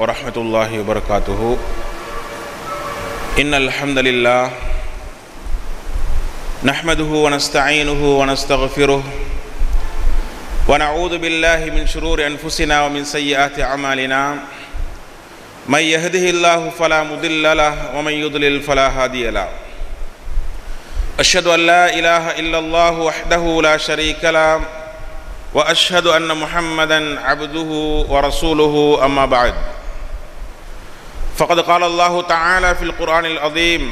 ورحمة الله وبركاته إن الحمد لله نحمده ونستعينه ونستغفره ونعوذ بالله من شرور أنفسنا ومن سيئات أعمالنا من يهده الله فلا مضل له ومن يضلل فلا هادي له أشهد أن لا إله إلا الله وحده لا شريك له وأشهد أن محمدًا عبده ورسوله أما بعد فقد قال الله تعالى في القرآن العظيم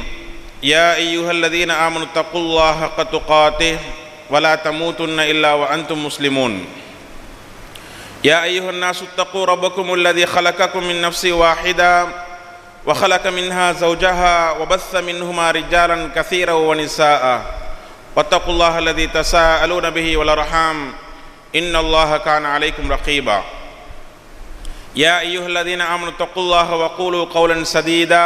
يا أيها الذين آمنوا اتقوا الله حق تقاته ولا تموتن إلا وأنتم مسلمون يا أيها الناس اتقوا ربكم الذي خلقكم من نفس واحدة وخلق منها زوجها وبث منهما رجالا كثيرا ونساء واتقوا الله الذي تساءلون به والأرحام إن الله كان عليكم رقيبا يا أيها الذين آمنوا اتقوا الله وقولوا قولا سديدا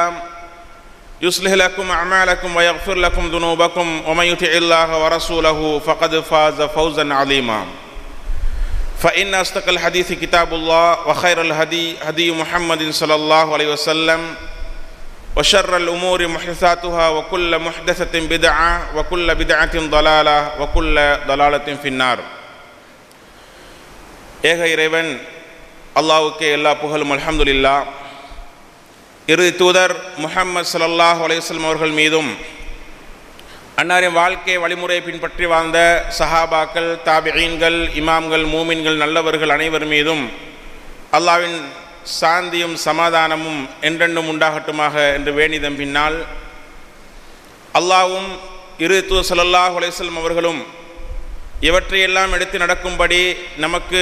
يصلح لكم أعمالكم ويغفر لكم ذنوبكم ومن يطع الله ورسوله فقد فاز فوزا عظيما فإن أصدق الحديث كتاب الله وخير الهدي هدي محمد صلى الله عليه وسلم وشر الأمور محدثاتها وكل محدثة بدعة وكل بدعة ضلالة وكل ضلالة في النار ஏக இறைவன் அல்லாஹ்வுக்கே எல்லா புகழும் அல்ஹம்துலில்லா. இறுதி தூதர் முஹம்மது ஸல்லல்லாஹு அலைஹி வஸல்லம் அவர்கள் மீதும் அன்னாரின் வாழ்க்கை வழிமுறையை பின்பற்றி வாழ்ந்த சஹாபாக்கள், தாபிஈன்கள், இமாம்கள், மூமின்கள், நல்லவர்கள் அனைவர் மீதும் அல்லாஹ்வின் சாந்தியும் சமாதானமும் என்றென்றும் உண்டாகட்டுமாக என்று வேண்டிதன் பின்னால் அல்லாஹ்வும் இறுதி தூதர் ஸல்லல்லாஹு அலைஹி வஸல்லம் அவர்களும் எவற்றையெல்லாம் எடுத்து நடக்கும்படி நமக்கு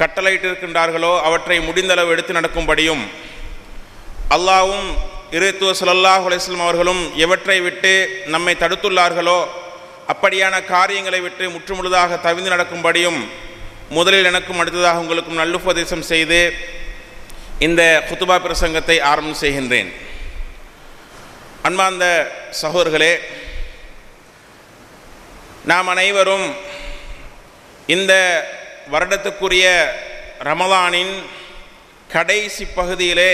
கட்டளையிட்டிருக்கின்றார்களோ அவற்றை முடிந்தளவு எடுத்து நடக்கும்படியும் அல்லாஹ்வும் இறைத்தூதர் ஸல்லல்லாஹு அலைஹி வஸல்லம் அவர்களும் எவற்றை விட்டு நம்மை தடுத்துள்ளார்களோ அப்படியான காரியங்களை விட்டு முற்றுமுழுதாக தவிர்த்து நடக்கும்படியும் முதலில் எனக்கும் அடுத்ததாக உங்களுக்கும் நல்லுபதேசம் செய்து இந்த குத்துபா பிரசங்கத்தை ஆரம்பம் செய்கின்றேன். அன்பார்ந்த சகோதரர்களே, நாம் அனைவரும் இந்த வருடத்துக்குரிய ரமலானின் கடைசி பகுதியிலே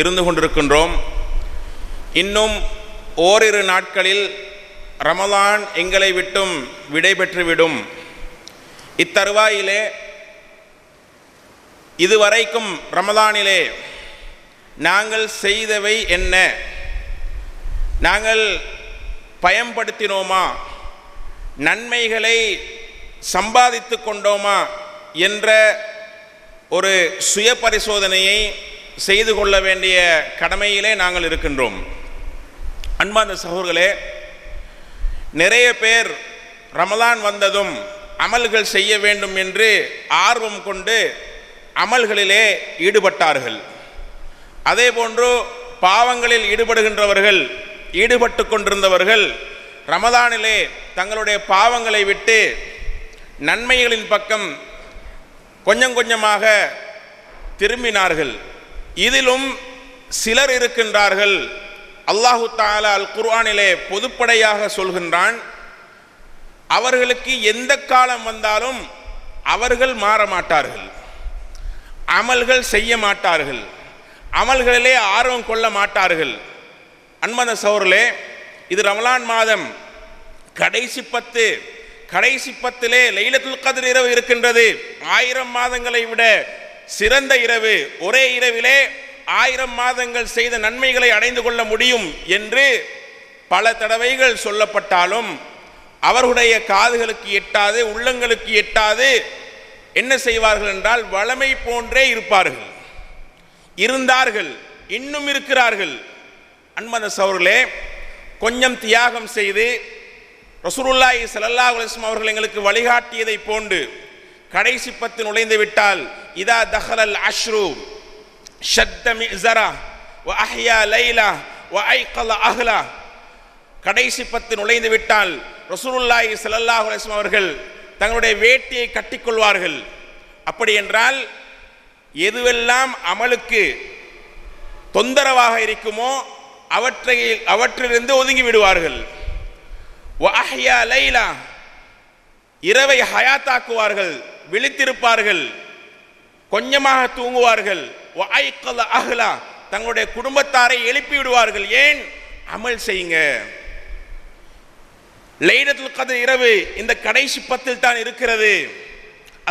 இருந்து கொண்டிருக்கின்றோம். இன்னும் ஓரிரு நாட்களில் ரமலான் எங்களை விட்டும் விடை பெற்றுவிடும். இத்தருவாயிலே இதுவரைக்கும் ரமலானிலே நாங்கள் செய்தவை என்ன, நாங்கள் பயன்படுத்தினோமா, நன்மைகளை சம்பாதித்து கொண்டோமா என்ற ஒரு சுய பரிசோதனையை செய்து கொள்ள வேண்டிய கடமையிலே நாங்கள் இருக்கின்றோம். அன்பார்ந்த சகோதரர்களே, நிறைய பேர் ரமலான் வந்ததும் அமல்கள் செய்ய வேண்டும் என்று ஆர்வம் கொண்டு அமல்களிலே ஈடுபட்டார்கள். அதே போன்று பாவங்களில் ஈடுபட்டு கொண்டிருந்தவர்கள் ரமலானிலே தங்களுடைய பாவங்களை விட்டு நன்மைகளின் பக்கம் கொஞ்சம் கொஞ்சமாக திரும்பினார்கள். இதிலும் சிலர் இருக்கின்றார்கள். அல்லாஹு தஆலா அல் குர்ஆனிலே பொதுப்படையாக சொல்கின்றான், அவர்களுக்கு எந்த காலம் வந்தாலும் அவர்கள் மாற மாட்டார்கள், அமல்கள் செய்ய மாட்டார்கள், அமல்களிலே ஆர்வம் கொள்ள மாட்டார்கள். அன்பார்ந்த சகோதரர்களே, இது ரமலான் மாதம் கடைசி பத்திலே லைலத்துல் கத்ர் இரவு இருக்கின்றது. 1000 மாதங்களை விட சிறந்த இரவு. ஒரே இரவிலே 1000 மாதங்கள் செய்த நன்மைகளை அடைந்து கொள்ள முடியும் என்று பல தடவைகள் சொல்லப்பட்டாலும் அவர்களுடைய காதுகளுக்கு எட்டாது, உள்ளங்களுக்கு எட்டாது. என்ன செய்வார்கள் என்றால் வளமை போன்றே இருப்பார்கள், இருந்தார்கள், இன்னும் இருக்கிறார்கள். அன்பார்ந்த சகோதரர்களே, கொஞ்சம் தியாகம் செய்து ரசூலுல்லாஹி ஸல்லல்லாஹு அலைஹி வஸல்லம் அவர்கள் எங்களுக்கு வழிகாட்டியதை போன்று கடைசி பத்து நுழைந்து விட்டால் இதா தஹலல் அஷ்ரு ஷத்த மிஸரா வ அஹ்யா லைலா வ ஐகல அஹ்லா, கடைசி பத்து நுழைந்து விட்டால் ரசூலுல்லாஹி ஸல்லல்லாஹு அலைஹி வஸல்லம் அவர்கள் தங்களுடைய வேட்டியை கட்டிக்கொள்வார்கள். அப்படி என்றால் எதுவெல்லாம் அமலுக்கு தொந்தரவாக இருக்குமோ அவற்றிலிருந்து ஒதுங்கி விடுவார்கள். வஹ்யா லைலா, இரவை ஹயாத்தாக்குவார்கள், விழித்திருப்பார்கள். கொஞ்சமாக தூங்குவார்கள், தங்களுடைய குடும்பத்தாரை எழுப்பி விடுவார்கள். ஏன்? அமல் செய்யுங்க. லைலத்துல் கத்ர் இரவு இந்த கடைசி 10 தான் இருக்கிறது,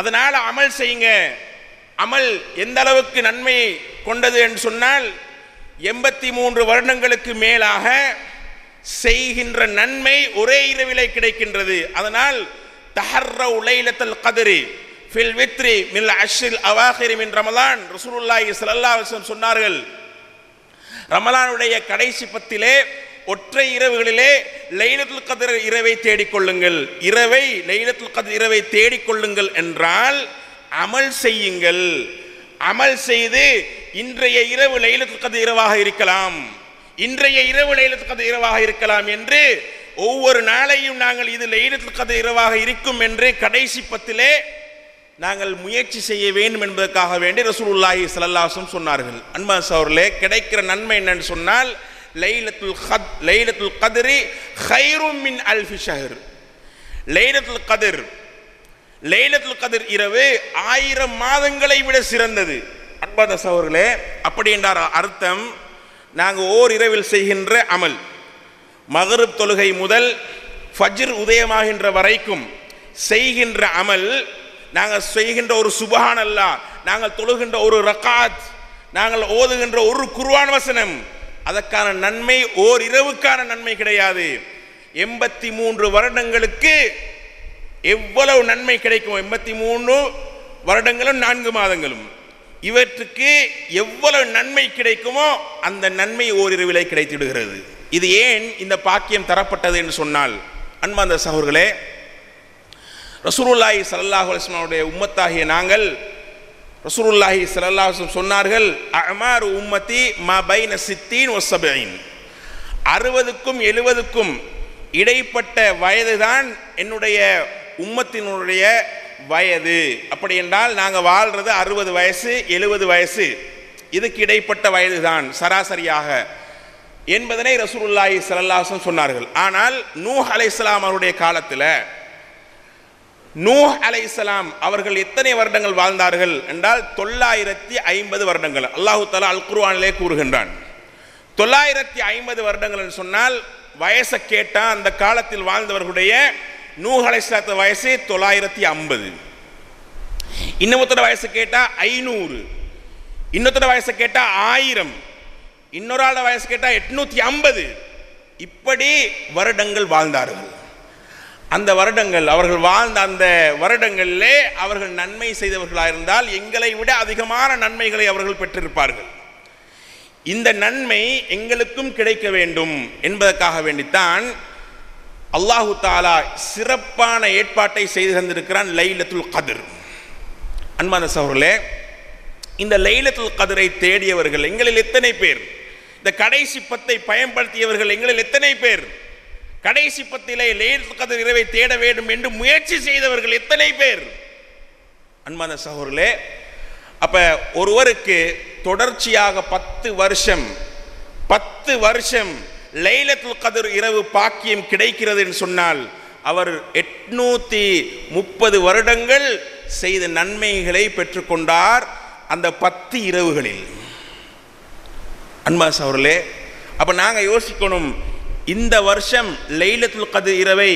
அதனால அமல் செய்யுங்க. அமல் எந்த அளவுக்கு நன்மை கொண்டது என்று சொன்னால், 83 வருடங்களுக்கு மேலாக செய்கின்ற நன்மை ஒரே இரவிலே கிடைக்கின்றது. அதனால் தஹர்ரவு லைலத்துல் கத்ர் ஃபில் வித்ரி மில் அஷ்ரில் அவாஹிர் மின் ரமலான். ரசூலுல்லாஹி ஸல்லல்லாஹு அலைஹி வஸல்லம் சொன்னார்கள், ரமலானுடைய கடைசி 10 ஒற்றை இரவுகளிலே லைலத்துல் கத்ர் இரவை தேடிக்கொள்ளுங்கள். லைலத்துல் கத்ர் இரவை தேடிக்கொள்ளுங்கள் என்றால் அமல் செய்யுங்கள். அமல் செய்து இன்றைய இரவு லைலத்துல் கத்ர் இரவாக இருக்கலாம், இன்றைய இரவு லைலத்துல் கத்ர் இரவாக இருக்கலாம் என்று ஒவ்வொரு நாளையும் நாங்கள் இது லைலத்துல் கத்ர் இரவாக இருக்கும் என்று கடைசி 10 நாங்கள் முயற்சி செய்ய வேண்டும் என்பதற்காக வேண்டி ரசூலுல்லாஹி ஸல்லல்லாஹு அலைஹி வஸல்லம் சொன்னார்கள். அன்பா சௌர்லே கிடைக்கிற நன்மை என்னன்னு சொன்னால், லைலத்துல் கத்ரி கைரும் மின் அல்ஃபி ஷஹர். லைலத்துல் கத்ர் இரவு 1000 மாதங்களை விட சிறந்தது. அன்பா சௌர்லே, அப்படி என்றார் அர்த்தம், நாங்கள் ஓர் இரவில் செய்கின்ற அமல் மகரிப் தொழுகை முதல் ஃபஜ்ர் உதயமாகின்ற வரைக்கும் செய்கின்ற அமல், நாங்கள் செய்கின்ற ஒரு சுபஹானல்லாஹ், நாங்கள் தொழுகின்ற ஒரு ரக்காத், நாங்கள் ஓதுகின்ற ஒரு குர்ஆன் வசனம், அதற்கான நன்மை ஓர் இரவுக்கான நன்மை கிடையாது. 83 வருடங்களுக்கு எவ்வளவு நன்மை கிடைக்கும்? 83 வருடங்களும் 4 மாதங்களும் இவற்றுக்கு எவ்வளவு நன்மை கிடைக்குமோ அந்த நன்மை ஓரிரவிலே கிடைத்திடுகிறது. இது ஏன் இந்த பாக்கியம் தரப்பட்டது என்று சொன்னால், அன்பார்ந்த சகோதரர்களே, ரசூலுல்லாஹி ஸல்லல்லாஹு அலைஹி வஸல்லம் உம்மத்தாகிய நாங்கள், ரசூலுல்லாஹி ஸல்லல்லாஹு அலைஹி வஸல்லம் சொன்னார்கள், அமாரு உம்மத்தி மா பைன 60 வ 70, 60க்கும் 70க்கும் இடைப்பட்ட வயதுதான் என்னுடைய உம்மத்தினுடைய வயது. அப்படி என்றால் நாங்கள் வாழ்றது 60 வயசு 70 வயசு, இதுக்கு இடைப்பட்ட வயதுதான் சராசரியாக என்பதனை ரசூலுல்லாஹி ஸல்லல்லாஹு அலைஹி வஸல்லம் சொன்னார்கள். ஆனால் நூஹ் அலைஹிஸ்ஸலாம் அவருடைய காலத்தில், நூஹ் அலைஹிஸ்ஸலாம் அவர்கள் எத்தனை வருடங்கள் வாழ்ந்தார்கள் என்றால் 950 வருடங்கள். அல்லாஹு தஆலா அல் குர்ஆனிலே கூறுகின்றான், 950 வருடங்கள் என்று சொன்னால் வயசை கேட்டால் அந்த காலத்தில் வாழ்ந்தவர்களுடைய நூஹ் அலைஹிஸ்ஸலாத்து வயசு 950, இன்னொருத்தோட வயசு கேட்டால் 500, இன்னொருத்தோட வயசு கேட்டால் 1000, இன்னொரு ஆளோட வயசு கேட்டால் 850, இப்படி வருடங்கள் வாழ்ந்தார்கள். அந்த வருடங்கள் அவர்கள் வாழ்ந்த அந்த வருடங்களிலே அவர்கள் நன்மை செய்தவர்களாக இருந்தால் எங்களை விட அதிகமான நன்மைகளை அவர்கள் பெற்றிருப்பார்கள். இந்த நன்மை எங்களுக்கும் கிடைக்க வேண்டும் என்பதற்காக வேண்டித்தான் அல்லாஹு தாலா சிறப்பான ஏற்பாட்டை செய்து தந்திருக்கிறான் லைலத்துல் கத்ர். அன்பான சகோதரர்களே, இந்த லைலத்துல் கத்ரை தேடியவர்கள் எங்களில் எத்தனை பேர்? இந்த கடைசி 10 பயன்படுத்தியவர்கள் எங்களில் எத்தனை பேர்? கடைசி 10 லைலத்துல் கத்ர் இரவை தேட வேண்டும் என்று முயற்சி செய்தவர்கள் எத்தனை பேர்? அன்பான சகோதரர்களே, அப்ப ஒருவருக்கு தொடர்ச்சியாக 10 வருஷம் லைலத்துல் கத்ர் இரவு பாக்கியம் கிடைக்கிறது என்று சொன்னால் அவர் 830 வருடங்கள் செய்த நன்மைகளை பெற்றுக்கொண்டார் அந்த 10 இரவுகளில். அன்பான சகோதரர்களே, அப்ப நாங்க யோசிக்கணும், இந்த வருஷம் லைலத்துல் கத்ர் இரவை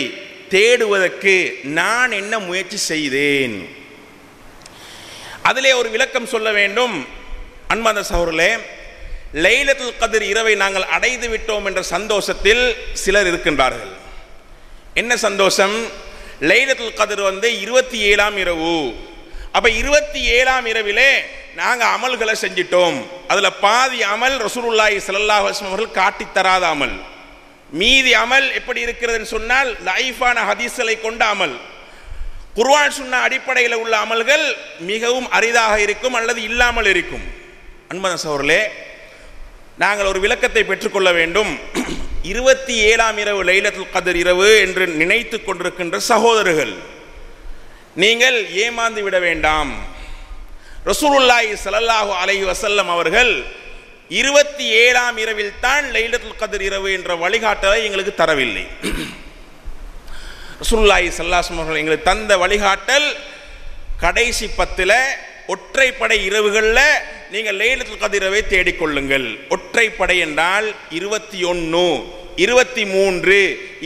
தேடுவதற்கு நான் என்ன முயற்சி செய்தேன்? அதிலே ஒரு விளக்கம் சொல்ல வேண்டும். அன்பார்ந்த சகோதரர்களே, லைலத்துல் கத்ர் இரவை நாங்கள் அடைந்து விட்டோம் என்ற சந்தோஷத்தில் சிலர் இருக்கின்றார்கள். என்ன சந்தோஷம்? லைலத்துல் கத்ர் 27ஆம் இரவு, அப்போ 27ஆம் இரவிலே நாங்கள் அமல்களை செஞ்சிட்டோம். அதில் பாதி அமல் ரசூலுல்லாஹி ஸல்லல்லாஹு அலைஹி வஸல்லம் அவர்கள் காட்டித்தராத அமல், மீதி அமல் எப்படி இருக்கிறது சொன்னால் லைஃபான ஹதீஸ்களை கொண்ட அமல், குர்ஆன் சுன்னா அடிப்படையில் உள்ள அமல்கள் மிகவும் அரிதாக இருக்கும் அல்லது இல்லாமல் இருக்கும். அன்பன சகோதரர்களே, நாங்கள் ஒரு விளக்கத்தை பெற்றுக்கொள்ள வேண்டும். 27ஆம் இரவு லைலத்துல் கத்ர் இரவு என்று நினைத்து கொண்டிருக்கின்ற சகோதரர்கள், நீங்கள் ஏமாந்து விட வேண்டாம். ரசூலுல்லாஹி ஸல்லல்லாஹு அலைஹி வஸல்லம் அவர்கள் 27ஆம் இரவில் தான் லைலத்துல் கத்ர் இரவு என்ற வழிகாட்டலை எங்களுக்கு தரவில்லை. ரசூலுல்லாஹி ஸல்லல்லாஹு அலைஹி வஸல்லம் அவர்கள் எங்களுக்கு தந்த வழிகாட்டல் கடைசி 10 ஒற்றைப்படை இரவுகளில் நீங்கள் லைலத்துல் கதிரவை தேடிக்கொள்ளுங்கள். ஒற்றைப்படை என்றால் 21, 23,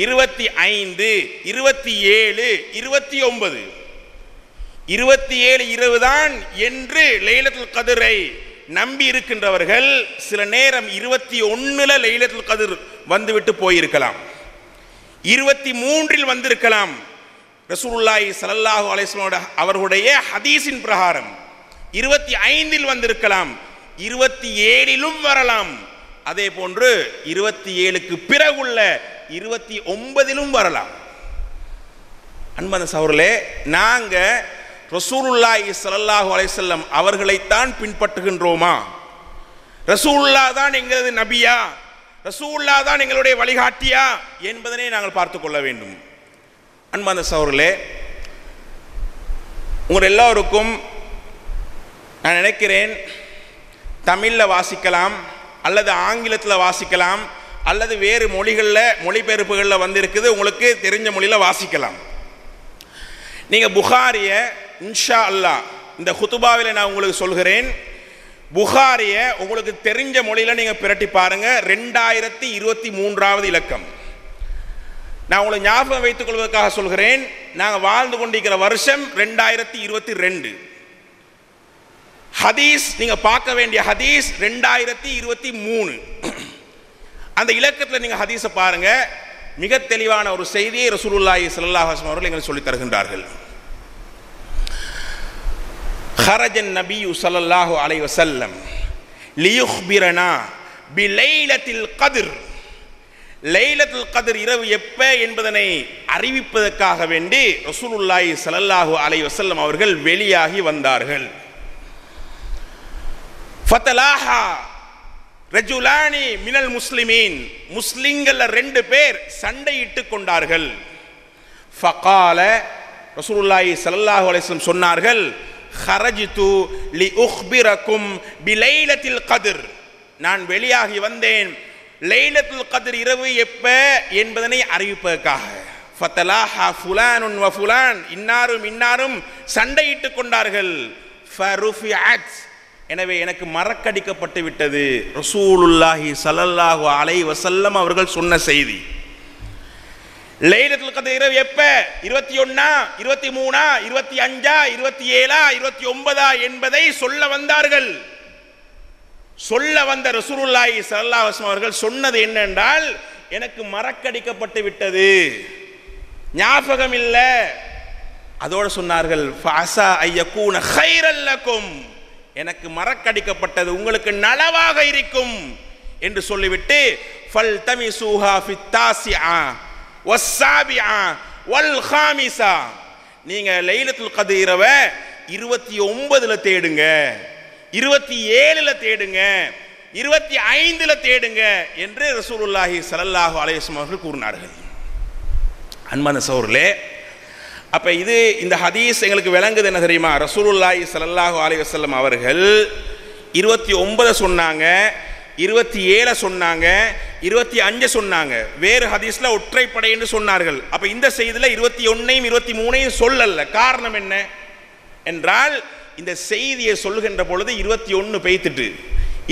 25, 27, 29, 27 இரவு தான் என்று லைலத்துல் கதிரை நம்பி இருக்கின்றவர்கள் சில நேரம் 21 லைலத்துல் கதிர் வந்துவிட்டு போயிருக்கலாம், 23 வந்திருக்கலாம். ரசூலுல்லாஹி ஸல்லல்லாஹு அலைஹி வஸல்லம் அவர்களுடைய ஹதீஸின் பிரகாரம் 25 வந்திருக்கலாம், 27 வரலாம், அதே போன்று 27 பிறகுள்ள 29 வரலாம். அன்பந்த சகோதரர்களே, நாங்க ரசூலுல்லாஹி ஸல்லல்லாஹு அலைஹி வஸல்லம் அவர்களைத்தான் பின்பற்றுகின்றோமா? ரசூலுல்லாஹ் தான் எங்களது நபியா, ரசூலுல்லாஹ் தான் எங்களுடைய வழிகாட்டியா என்பதனை நாங்கள் பார்த்து கொள்ள வேண்டும். அன்பான சகோதரர்களே, உங்கள் எல்லோருக்கும் நான் நினைக்கிறேன் தமிழில் வாசிக்கலாம் அல்லது ஆங்கிலத்தில் வாசிக்கலாம் அல்லது வேறு மொழிகளில் மொழிபெயர்ப்புகளில் வந்திருக்குது, உங்களுக்கு தெரிஞ்ச மொழியில் வாசிக்கலாம். நீங்கள் புகாரியை இன்ஷா அல்லா இந்த குத்துபாவில் நான் உங்களுக்கு சொல்கிறேன், புகாரியை உங்களுக்கு தெரிஞ்ச மொழியில் நீங்கள் பிரட்டி பாருங்கள். 2023 இலக்கம். நான் உங்களை ஞாபகம் வைத்துக் கொள்வதற்காக சொல்கிறேன், நாங்கள் வாழ்ந்து கொண்டிருக்கிற வருஷம் 2022. ஹதீஸ் நீங்கள் பார்க்க வேண்டிய ஹதீஸ் 2023. அந்த இலக்கத்தில் நீங்கள் ஹதீஸை பாருங்கள். மிக தெளிவான ஒரு செய்தியை ரசூலுல்லாஹி ஸல்லல்லாஹு அலைஹி வஸல்லம் அவர்கள் எங்களுக்கு சொல்லித் தருகின்றார்கள். ஹரஜன் நபியு ஸல்லல்லாஹு அலைஹி வஸல்லம் லியுக்பிரனா பிலைலத்தில் கத்ர், லைலத்துல் கதிர் இரவு எப்ப என்பதனை அறிவிப்பதற்காக வேண்டி ரசூலுல்லாஹி ஸல்லல்லாஹு அலைஹி வஸல்லம் அவர்கள் வெளியாகி வந்தார்கள். ஃபதலாஹா ரஜுலானி மினல் முஸ்லிமீன், முஸ்லிம்கள்ல 2 பேர் சண்டையிட்டு கொண்டார்கள். ஃபகால ரசூலுல்லாஹி ஸல்லல்லாஹு அலைஹி வஸல்லம் சொன்னார்கள், ஹரஜ்து லிஉக்பிரகும் பிலைலத்தில் கதிர், நான் வெளியாகி வந்தேன் லைலத்துல் கதிர் இரவு எப்ப என்பதனை அறிவிப்பதற்காக. ஃபதலாஹா ஃபுலானுன் வ ஃபுலான், இன்னாரும் இன்னாரும் சண்டையிட்டு கொண்டார்கள். ஃபருஃபிஅத், எனவே எனக்கு மறக்கடிக்கப்பட்டு விட்டது ரசூலுல்லாஹி ஸல்லல்லாஹு அலைஹி வஸல்லம் அவர்கள் சொன்ன செய்தி. லைலத்துல் கதிர் இரவு எப்ப? 21, 23, 25, 27, 29 என்பதை சொல்ல வந்தார்கள். சொல்ல வந்த ரசூலுல்லாஹி ஸல்லல்லாஹு அலைஹி வஸல்லம் அவர்கள் சொன்னது என்னென்றால், எனக்கு மறக்கடிக்கப்பட்டு விட்டது, ஞாபகம் இல்லை. அதோடு சொன்னார்கள், ஃபஅஸா அய்யகூன கைரல் லக்கும், எனக்கு மறக்கடிக்கப்பட்டது உங்களுக்கு நலவாக இருக்கும் என்று சொல்லிவிட்டு ஃபல்தமிஸூஹா ஃபித்தாஸிஆ வஸ்ஸாபிஆ வல் காமிஸா, நீங்க லைலத்துல் கத்ர் இரவை 29 தேடுங்க, 27 தேடுங்க, 25 தேடுங்க என்று ரசூலுல்லாஹி ஸல்லல்லாஹு அலைஹி வஸல்லம் அவர்கள் கூறினார்கள். அன்பான சகோதரர்களே, அப்ப இது இந்த ஹதீஸ் எங்களுக்கு விளங்குது என்ன தெரியுமா? ரசூலுல்லாஹி ஸல்லல்லாஹு அலைஹி வஸல்லம் அவர்கள் 29 சொன்னாங்க, 27 சொன்னாங்க, 25 சொன்னாங்க. வேறு ஹதீஸ்ல ஒற்றைப்படை என்று சொன்னார்கள். அப்ப இந்த செய்தியில 21 23 சொல்லல. காரணம் என்ன என்றால், இந்த செய்தியை சொல்கின்ற பொழுது 21 பெய்திட்டு,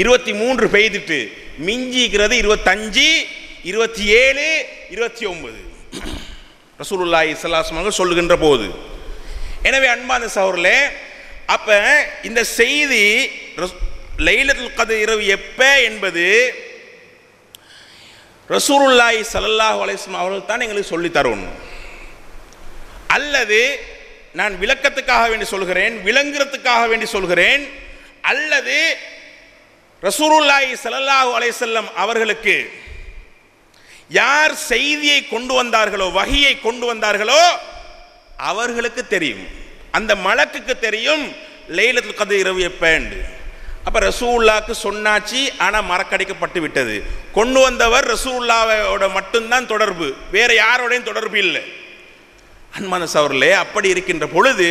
23 பெய்திட்டு, மிஞ்சிக்கிறது 25, 27, 29 ரசூலுல்லாஹி ஸல்லல்லாஹு அலைஹி வஸல்லம் சொல்லுகின்ற போது. எனவே அன்பான சகோதரர்களே, அப்ப இந்த செய்தி லைலத்துல் கத்ர் இரவு எப்ப என்பது ரசூலுல்லாஹி ஸல்லல்லாஹு அலைஹி வஸல்லம் அவர்கள் தான் எங்களுக்கு சொல்லி தரணும். அல்லது நான் விளக்கத்துக்காக வேண்டி சொல்கிறேன், விளங்குறதுக்காக வேண்டி சொல்கிறேன். அல்லது ரசூலுல்லாஹி ஸல்லல்லாஹு அலைஹி வஸல்லம் அவர்களுக்கு யார் செய்தியை கொண்டு வந்தார்களோ, வஹியை கொண்டு வந்தார்களோ அவர்களுக்கு தெரியும், அந்த மலக்குக்கு தெரியும் லைலத்துல் கத்ர் இரவு எப்பேண்டு. அப்போ ரசூலுல்லாஹ்க்கு சொன்னாச்சு, ஆனால் மறக்கடிக்கப்பட்டு விட்டது. கொண்டு வந்தவர் ரசூலுல்லாஹோட மட்டும்தான் தொடர்பு, வேற யாரோடையும் தொடர்பு இல்லை. அன்பான சகோதரர்களே, அப்படி இருக்கின்ற பொழுது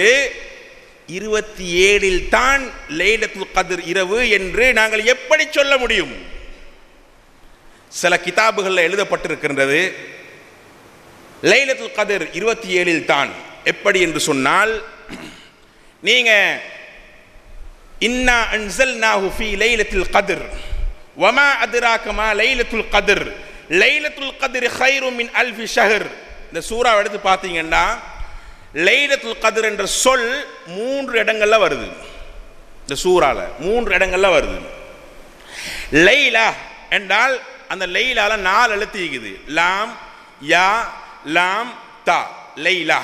27 தான் லைலத்துல் கத்ர் இரவு என்று நாங்கள் எப்படி சொல்ல முடியும்? சில கிதாபுகளில் எழுதப்பட்டிருக்கின்றது லைலத்துல் கத்ர் 27 தான். எப்படி என்று சொன்னால், நீங்கள் إنا أنزلناه في ليلة القدر وما أدراك ما ليلة القدر ليلة القدر خير من ألف شهر. இந்த சூறாவை எடுத்து பார்த்தீங்கன்னா லைலத்துல் கத்ர் என்ற சொல் 3 இடங்களில் வருது. இந்த சூறாவில் 3 இடங்களில் வருது. லைலா என்றால் அந்த லைலால 4 எழுத்து இருக்குது. லாம் யா லாம் தா லைலா.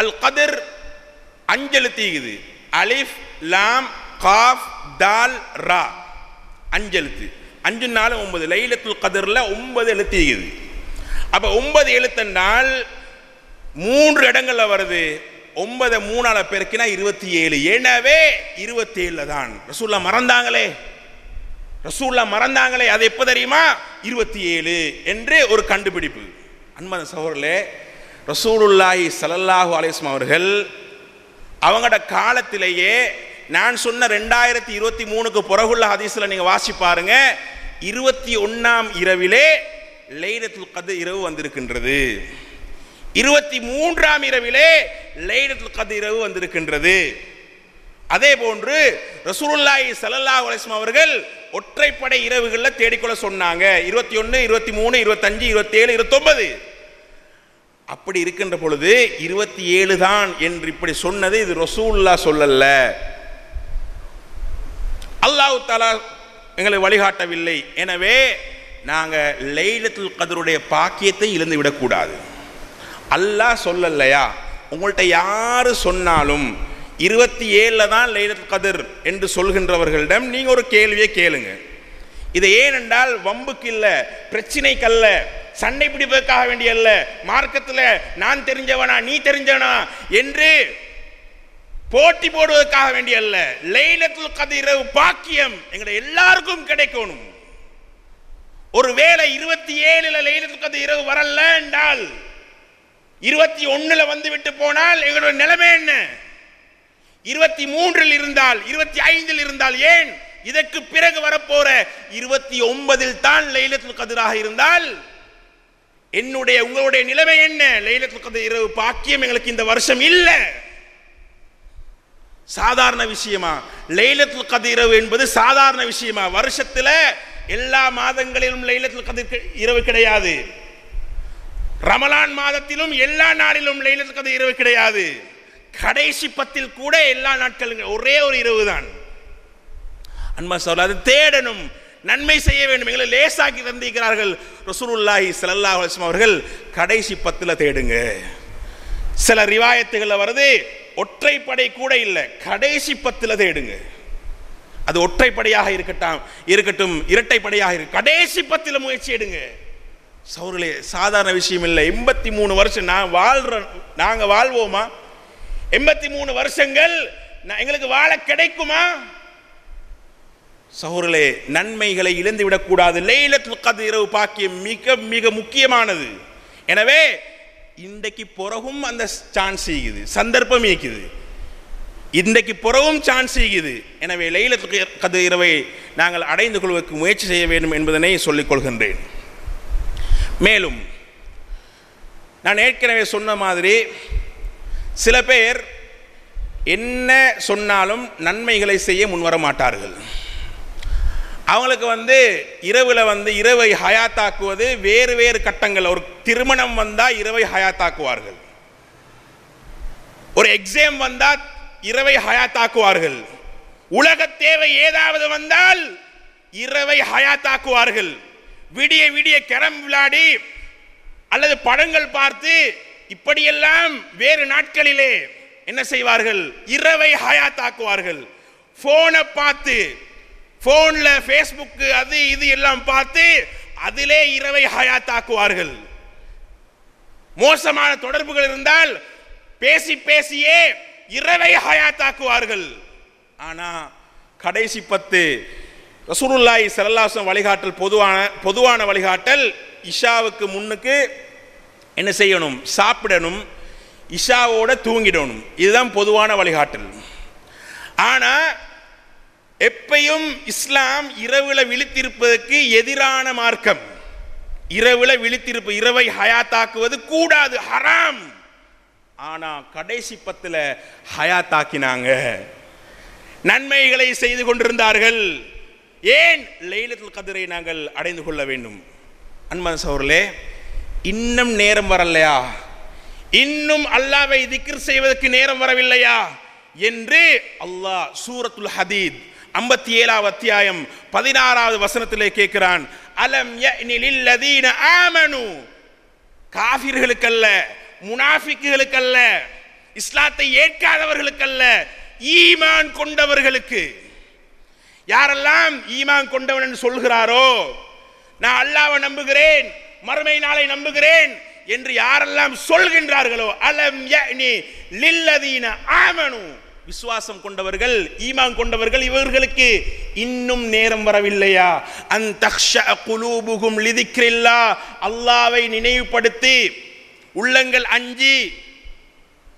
அல் கத்ர் 5 எழுத்து இருக்குது. அலிஃப் லாம் காஃப் தால் ரா 5 எழுத்து. 5 4 9 லைலத்துல் கத்ரில் 9 எழுத்து இருக்குது. அப்போ 9 எழுத்துனால் 3 இடங்களில் வருது. 9 3 பெருக்கினா 27. எனவே 27 தான் ரசூல்லா மறந்தாங்களே, அது எப்போ தெரியுமா? 27 என்று ஒரு கண்டுபிடிப்பு. அன்பன் சகோதரர்களே, ரசூலுல்லாஹி ஸல்லல்லாஹு அலைஹி வஸல்லம் அவர்கள் அவங்களோட காலத்திலேயே நான் சொன்ன 2023க்கு பிறகுள்ள ஹதீஸில் நீங்கள் வாசி பாருங்க, 21ஆம் இரவிலே லைலத்துல் கத்ர் இரவு வந்திருக்கின்றது, 23ஆம் இரவிலே லைலத்துல் கத்ர் இரவு வந்திருக்கின்றது. அதே போன்று ரசூலுல்லாஹி ஸல்லல்லாஹு அலைஹி வஸல்லம் அவர்கள் ஒற்றைப்படை இரவுகளில் தேடிக்கொள்ள சொன்னாங்க, 21 23 25 27 29. அப்படி இருக்கின்ற பொழுது 27 தான் என்று இப்படி சொன்னது இது ரசூலுல்லாஹ் சொல்லல்ல, அல்லாஹ் தஆலா எங்களை வழிகாட்டவில்லை. எனவே நாங்கள் லைலத்துல் கத்ருடைய பாக்கியத்தை இழந்து விடக்கூடாது. அல்லாஹ் சொல்லலையா? உங்கள்கிட்ட யார் சொன்னாலும் 27 தான் லைலத்துல் கத்ர் என்று சொல்கின்றவர்களிடம் நீங்கள் ஒரு கேள்வியை கேளுங்க. இது ஏனென்றால் வம்புக்கு இல்லை, பிரச்சனைக்கு அல்ல, சண்டை பிடிப்பதற்காக வேண்டிய அல்ல, மார்க்கத்தில் நான் தெரிஞ்சவனா நீ தெரிஞ்சவனா என்று போட்டி போடுவதற்காக வேண்டிய அல்ல. லைலத்துல் கத்ர் பாக்கியம் எங்களை எல்லாருக்கும் கிடைக்கணும். ஒருவேளை 27 லைலத்துல் கத்ர் இரவு வரல என்றால் 21 வந்துவிட்டு போனால் எங்களுடைய நிலைமை என்ன? 23 இருந்தால் 25 இருந்தால், ஏன் இதற்கு பிறகு வரப்போற 29 தான் லைலத்துல் கத்ராக இருந்தால் என்னுடைய உங்களுடைய நிலைமை என்ன? லைலத்துல் கத்ர் இரவு பாக்கியம் எங்களுக்கு இந்த வருஷம் இல்லை. சாதாரண விஷயமா? லைலத்துல் கத்ர் இரவு என்பது சாதாரண விஷயமா? வருஷத்தில் எல்லா மாதங்களிலும் லைலத்துல் கத்ர் இரவு கிடையாது. ரமலான் மாதத்திலும் எல்லா நாளிலும் லைலத்துல் கத்ர் இரவு கிடையாது. கடைசி 10 கூட எல்லா நாட்களும் ஒரே ஒரு இரவு தான். அன்பா சொல்ல, அது தேடணும், நன்மை செய்ய வேண்டும். எங்களை லேசாக்கி தந்திருக்கிறார்கள் ரசூலுல்லாஹி ஸல்லல்லாஹு அலைஹி வஸல்லம் அவர்கள். கடைசி 10 தேடுங்க. சில ரிவாயத்துகளில் வருது ஒற்றைப்படை கூட இல்லை, கடைசி 10 தேடுங்க. அது ஒற்றைப்படையாக இருக்கட்டும் இரட்டைப்படையாக இருக்கு, கடைசி 10 முயற்சி எடுங்க. சௌரலே சாதாரண விஷயம் இல்லை. 83 வருஷம் நான் வாழ்றோம், நாங்கள் வாழ்வோமா? 83 வருஷங்கள் எங்களுக்கு வாழ கிடைக்குமா? சௌரலே நன்மைகளை இழந்து விடக்கூடாது. லைலத்துல் கத்ர் இரவு பாக்கியம் மிக மிக முக்கியமானது. எனவே இன்றைக்கு பிறகும் அந்த சான்ஸ் இருக்குது, சந்தர்ப்பம் இருக்குது, இன்றைக்கு பிறகும் சான்ஸ் இருக்குது. எனவே லைலத்துல் கத்ர் இரவை நாங்கள் அடைந்து கொள்வதற்கு முயற்சி செய்ய வேண்டும் என்பதனை சொல்லிக் கொள்கின்றேன். மேலும் நான் ஏற்கனவே சொன்ன மாதிரி சில பேர் என்ன சொன்னாலும் நன்மைகளை செய்ய முன்வர மாட்டார்கள். அவங்களுக்கு இரவில் இரவை ஹயாத்தாக்குவது வேறு வேறு கட்டங்கள். ஒரு திருமணம் வந்தால் இரவை ஹயாத்தாக்குவார்கள், ஒரு எக்ஸாம் வந்தால் இரவை ஹயாத்தாக்குவார்கள், உலக தேவை ஏதாவது வந்தால் இரவை ஹயாத்தாக்குவார்கள், விடிய விடிய கேரம் விளையாடி அல்லது படங்கள் பார்த்து இப்படியெல்லாம் வேறு நாட்களிலே என்ன செய்வார்கள்? இரவை ஹயாத்தாக்குவார்கள். போனை பார்த்து, போன்ல ஃபேஸ்புக்கு அது இது எல்லாம் பார்த்து அதிலே இரவை ஹயாத்தாக்குவார்கள். மோசமான தொடர்புகள் இருந்தால் பேசி பேசியே இரவை ஹயாத்தாக்குவார்கள். ஆனா கடைசி 10 ரசூலுல்லாஹி ஸல்லல்லாஹு அலைஹி வஸல்லம் வழிகாட்டல், பொதுவான வழிகாட்டல், இஷாவுக்கு முன்னுக்கு என்ன செய்யணும்? சாப்பிடணும், இஷாவோட தூங்கிடணும். இதுதான் பொதுவான வழிகாட்டல். ஆனால் எப்பையும் இஸ்லாம் இரவில் விழித்திருப்பதற்கு எதிரான மார்க்கம். இரவில் விழித்திருப்பு, இரவை ஹயாத்தாக்குவது கூடாது, ஹராம். ஆனால் கடைசி 10 ஹயாத்தாக்கினாங்க. நன்மைகளை செய்து கொண்டிருந்தார்கள். ஏன் லைலத்துல் கத்ரை நாங்கள் அடைந்து கொள்ள வேண்டும்? அன்பான சகோதரர்களே, இன்னும் நேரம் வரலையா? இன்னும் அல்லாஹ்வை திக்ர் செய்வதற்கு நேரம் வரவில்லையா என்று அல்லாஹ் சூரத்துல் ஹதீத் 57வது அத்தியாயம் 16வது வசனத்திலே கேட்கிறான். அலம் யஅனி லில்லதீன ஆமனு, காஃபிர்களுக்கல்ல, முனாஃபிக்குகளுக்கல்ல, இஸ்லாத்தை ஏற்காதவர்களுக்கல்ல, ஈமான் கொண்டவர்களுக்கு. யாரெல்லாம் ஈமான் கொண்டவன் என்று சொல்கிறாரோ, நான் அல்லாஹ்வை நம்புகிறேன், மறுமை நாளை நம்புகிறேன் என்று யாரெல்லாம் சொல்கின்றார்களோ, அலம் யஅனி லில்லதீன ஆமனு, விசுவாசம் கொண்டவர்கள், ஈமான் கொண்டவர்கள், இவர்களுக்கு இன்னும் நேரம் வரவில்லையா? அன் தக்ஷா குலூபுகும் லிதிக்ரில்லாஹ், அல்லாஹ்வை நினைவுபடுத்தி உள்ளங்கள் அஞ்சி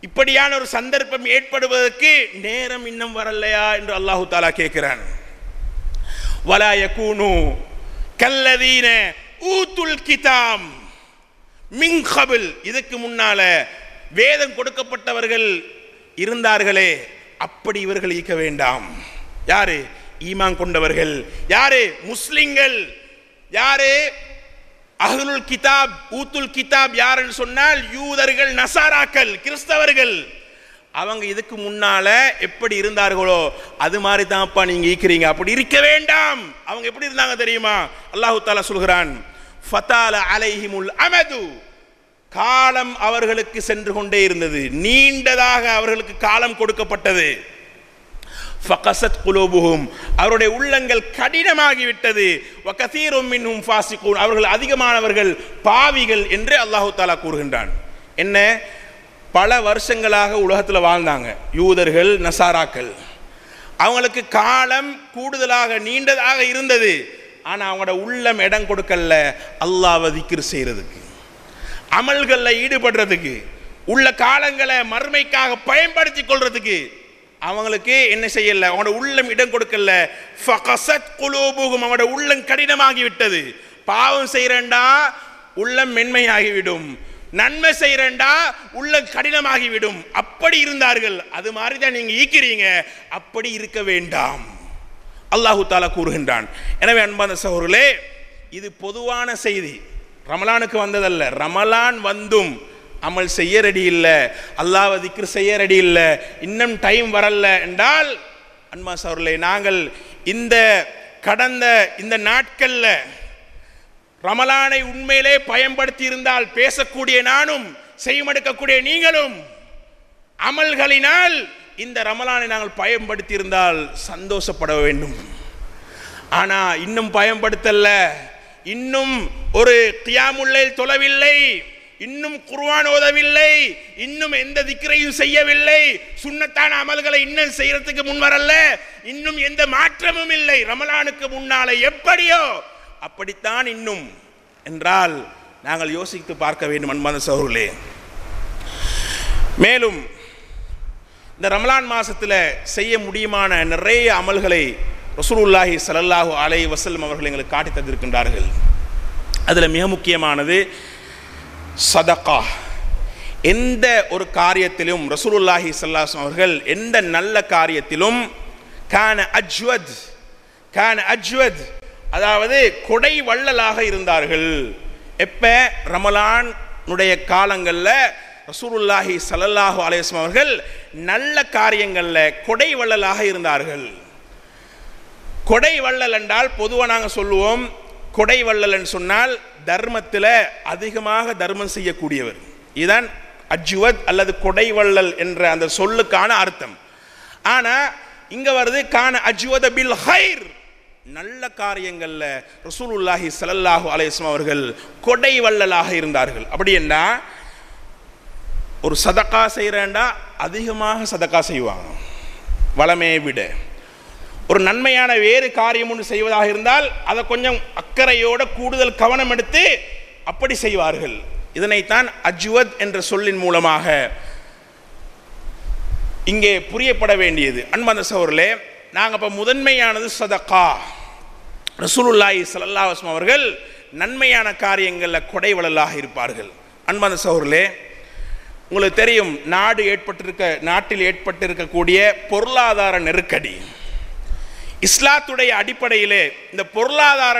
இப்படியான ஒரு சந்தர்ப்பம் ஏற்படுவதற்கு நேரம் இன்னும் வரலையா என்று அல்லாஹு தாலா கேட்கிறான். வலா யகூனு கல்லதீன ஊதுல் கிதாம் மின் கபில், இதுக்கு முன்னால வேதம் கொடுக்கப்பட்டவர்கள் இருந்தார்களே அப்படி இவர்கள் ஈக்க வேண்டாம். யாரு ஈமான் கொண்டவர்கள், யாரு முஸ்லிம்கள், யாரு அஹ்லுல் கிதாப் ஊத்துல் கிதாப் யாருன்னு சொன்னால் யூதர்கள், நசாராக்கள், கிறிஸ்தவர்கள். அவங்க இதுக்கு முன்னால எப்படி இருந்தார்களோ அது மாதிரி தான்ப்பா நீங்க ஈக்கிறீங்க. அப்படி இருக்க வேண்டாம். அவங்க எப்படி இருந்தாங்க தெரியுமா? அல்லாஹு தாலா சொல்கிறான், ஃபதால அலைஹிமுல் அமது, காலம் அவர்களுக்கு சென்று கொண்டே இருந்தது, நீண்டதாக அவர்களுக்கு காலம் கொடுக்கப்பட்டது. ஃபகஸத் குலூபுஹும், அவருடைய உள்ளங்கள் கடினமாகிவிட்டது. வகஸீரும் மின்ஹும் ஃபாஸிகூன், அவர்கள் அதிகமானவர்கள் பாவிகள் என்று அல்லாஹு தாலா கூறுகின்றான். என்ன, பல வருஷங்களாக உலகத்தில் வாழ்ந்தாங்க யூதர்கள், நசாராக்கள். அவங்களுக்கு காலம் கூடுதலாக நீண்டதாக இருந்தது. ஆனால் அவங்களோட உள்ளம் இடம் கொடுக்கல அல்லாஹ்வை திக்ர் செய்கிறதுக்கு, அமல்களில் ஈடுபடுறதுக்கு, உள்ள காலங்களை மறுமைக்காக பயன்படுத்தி கொள்றதுக்கு அவங்களுக்கு என்ன செய்யலை, அவங்களோட உள்ளம் இடம் கொடுக்கல. ஃபகஸத் குலூபுஹும், அவங்களோட உள்ளம் கடினமாகிவிட்டது. பாவம் செய்கிறேண்டா உள்ளம் மென்மையாகிவிடும், நன்மை செய்கிறேண்டா உள்ளம் கடினமாகிவிடும். அப்படி இருந்தார்கள். அது மாதிரி தான் நீங்கள் ஈக்கிறீங்க. அப்படி இருக்க வேண்டாம் அல்லாஹு தாலா கூறுகின்றான். எனவே அன்பான சகோதரர்களே, இது பொதுவான செய்தி, ரமலானுக்கு வந்ததல்ல. ரமலான் வந்தும் அமல் செய்ய ரெடி இல்லை, அல்லாஹ்வை திக்ர் செய்ய ரெடி இல்லை, இன்னும் டைம் வரல என்றால் அன்பான சகோதரர்களே, நாங்கள் இந்த கடந்த இந்த நாட்களில் ரமலானை உண்மையிலே பயன்படுத்தி இருந்தால் பேசக்கூடிய நானும் செய்யமெடுக்கக்கூடிய நீங்களும் அமல்களினால் இந்த ரமலானை நாங்கள் பயன்படுத்தி இருந்தால் சந்தோஷப்பட வேண்டும். ஆனால் இன்னும் பயன்படுத்தல, இன்னும் ஒரு கியாமுல்லைல் தொழவில்லை, இன்னும் குர்ஆன் ஓதவில்லை, இன்னும் எந்த திக்ரையும் செய்யவில்லை, சுன்னத்தான அமல்களை இன்னும் செய்யறதுக்கு முன்வரல, இன்னும் எந்த மாற்றமும் இல்லை, ரமலானுக்கு முன்னாலே எப்படியோ அப்படித்தான் இன்னும் என்றால் நாங்கள் யோசித்து பார்க்க வேண்டும் அன்பான சகோதரர்களே. மேலும் இந்த ரமலான் மாதத்தில் செய்ய முடியுமான நிறைய அமல்களை ரசூலுல்லாஹி ஸல்லல்லாஹு அலைஹி வஸல்லம் அவர்கள் எங்களுக்கு காட்டி தந்திருக்கின்றார்கள். அதில் மிக முக்கியமானது சதகா. எந்த ஒரு காரியத்திலும் ரசூலுல்லாஹி ஸல்லல்லாஹு அலைஹி வஸல்லம் அவர்கள் எந்த நல்ல காரியத்திலும் கான அஜ்வத் அதாவது கொடை வள்ளலாக இருந்தார்கள். எப்போ ரமலானுடைய காலங்களில் ரசூலுல்லாஹி ஸல்லல்லாஹு அலைஹி வஸல்லம் அவர்கள் நல்ல காரியங்களில் கொடை வள்ளலாக இருந்தார்கள். கொடை வள்ளல் என்றால் பொதுவாக நாங்கள் சொல்லுவோம், கொடை வள்ளல் சொன்னால் தர்மத்தில் அதிகமாக தர்மம் செய்யக்கூடியவர். இதுதான் அஜ்வத் அல்லது கொடை வள்ளல் என்ற அந்த சொல்லுக்கான அர்த்தம். ஆனால் இங்கே வருது கான அஜ்வத பில் ஹைர், நல்ல காரியங்களில் ரசூலுல்லாஹி ஸல்லல்லாஹு அலைஹி வஸல்லம் அவர்கள் கொடை வள்ளலாக இருந்தார்கள். அப்படி என்ன, ஒரு சதக்கா செய்கிறேண்டா அதிகமாக சதக்கா செய்வாங்க வளமையை விட. ஒரு நன்மையான வேறு காரியம் ஒன்று செய்வதாக இருந்தால் அதை கொஞ்சம் அக்கறையோட கூடுதல் கவனம் எடுத்து அப்படி செய்வார்கள். இதனைத்தான் அஜ்வத் என்ற சொல்லின் மூலமாக இங்கே புரியப்பட வேண்டியது. அன்பான சகோதரர்களே, நாங்கள் இப்போ முதன்மையானது சதக்கா. ரசூலுல்லாஹி ஸல்லல்லாஹு அலைஹி வஸல்லம் அவர்கள் நன்மையான காரியங்களில் கொடைவள்ளலாக இருப்பார்கள். அன்பான சகோதரர்களே, உங்களுக்கு தெரியும், நாட்டில் ஏற்பட்டிருக்கக்கூடிய பொருளாதார நெருக்கடி, இஸ்லாத்துடைய அடிப்படையிலே இந்த பொருளாதார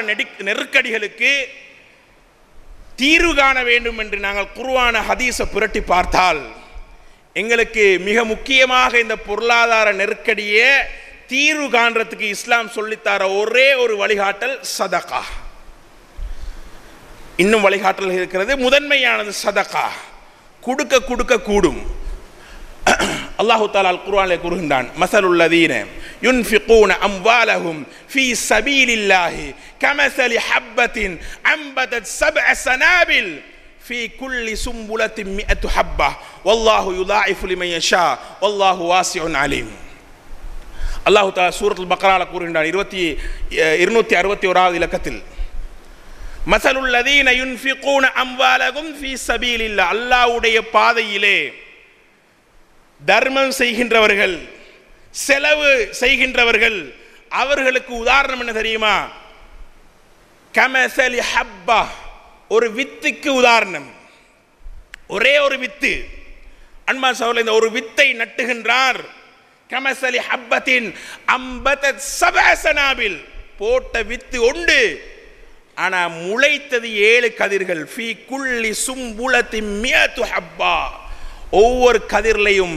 நெருக்கடிகளுக்கு தீர்வு காண வேண்டும் என்று நாங்கள் குர்ஆன் ஹதீஸை புரட்டி பார்த்தால் எங்களுக்கு மிக முக்கியமாக இந்த பொருளாதார நெருக்கடியை தீர்வு காண்றதுக்கு இஸ்லாம் சொல்லித்தர ஒரே ஒரு வழிகாட்டல் சதகா. இன்னும் வழிகாட்டல் இருக்கிறது, முதன்மையானது சதகா. கொடுக்க கொடுக்க கூடும். அல்லாஹு தஆலா குர்ஆனிலே கூறுகின்றான், மஸலுல்லதீன யுன்ஃபிகூன அம்வாலஹும் ஃபீ ஸபீலில்லாஹி கமஸலி ஹப்பத்தின் அம்பதத் சப்அ ஸனாபில் ஃபீ குல்லி சும்புலத்தின் மிஅத்து ஹப்பா வல்லாஹு யுதாயிஃபு லிமன் யஷா வல்லாஹு வாஸிஉன் அலீம். அல்லாஹு தஆலா சூரத்துல் பக்ரால கூறுகின்றான் 261வது இலக்கத்தில், மஸலுல்லதீன யுன்ஃபிகூன அம்வாலஹும் ஃபீ ஸபீலில்லாஹ், அல்லாஹ்வுடைய பாதையிலே தர்மம் செய்கின்றவர்கள், செலவு செய்கின்றவர்கள், அவர்களுக்கு உதாரணம் என்ன தெரியுமா? கமசலி ஹப்பா, ஒரு வித்துக்கு உதாரணம். ஒரே ஒரு வித்து. அன்மா சகோதரர், இந்த ஒரு வித்தை நட்டுகின்றார். கமசலி ஹப்பத்தின் அம்பதத் சபா சனாபில், போட்ட வித்து உண்டு, ஆனா முளைத்தது 7 கதிர்கள். ஃபீ குல்லி சும்புலத்தி மியது ஹப்பா, ஒவ்வொரு கதிரிலையும்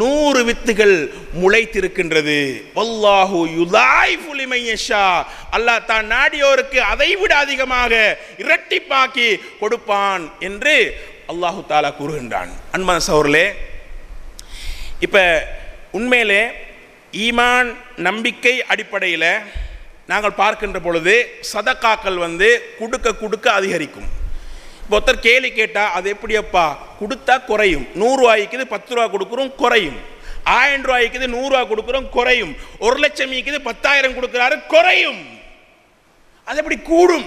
100 வித்துகள் முளைத்திருக்கின்றது. வல்லாஹு யுதாயிஃபு லிமன் யஷா, அல்லாஹ் தான் நாடியோருக்கு அதைவிட அதிகமாக இரட்டிப்பாக்கி கொடுப்பான் என்று அல்லாஹு தாலா கூறுகின்றான். அன்பான சகோதரர்களே, இப்போ உண்மையிலே ஈமான் நம்பிக்கை அடிப்படையில் நாங்கள் பார்க்கின்ற பொழுது சதக்காக்கள் கொடுக்க கொடுக்க அதிகரிக்கும். ஒருத்தர் கேள்வி கேட்டால், அது எப்படியப்பா கொடுத்தா குறையும்? 100 ரூபாய்க்குது 10 ரூபா கொடுக்குறோம், குறையும். 1000 ரூபாய்க்குது 100 ரூபா கொடுக்குறோம், குறையும். 1,00,000க்குது 10,000 கொடுக்குறாரு, குறையும். அது எப்படி கூடும்?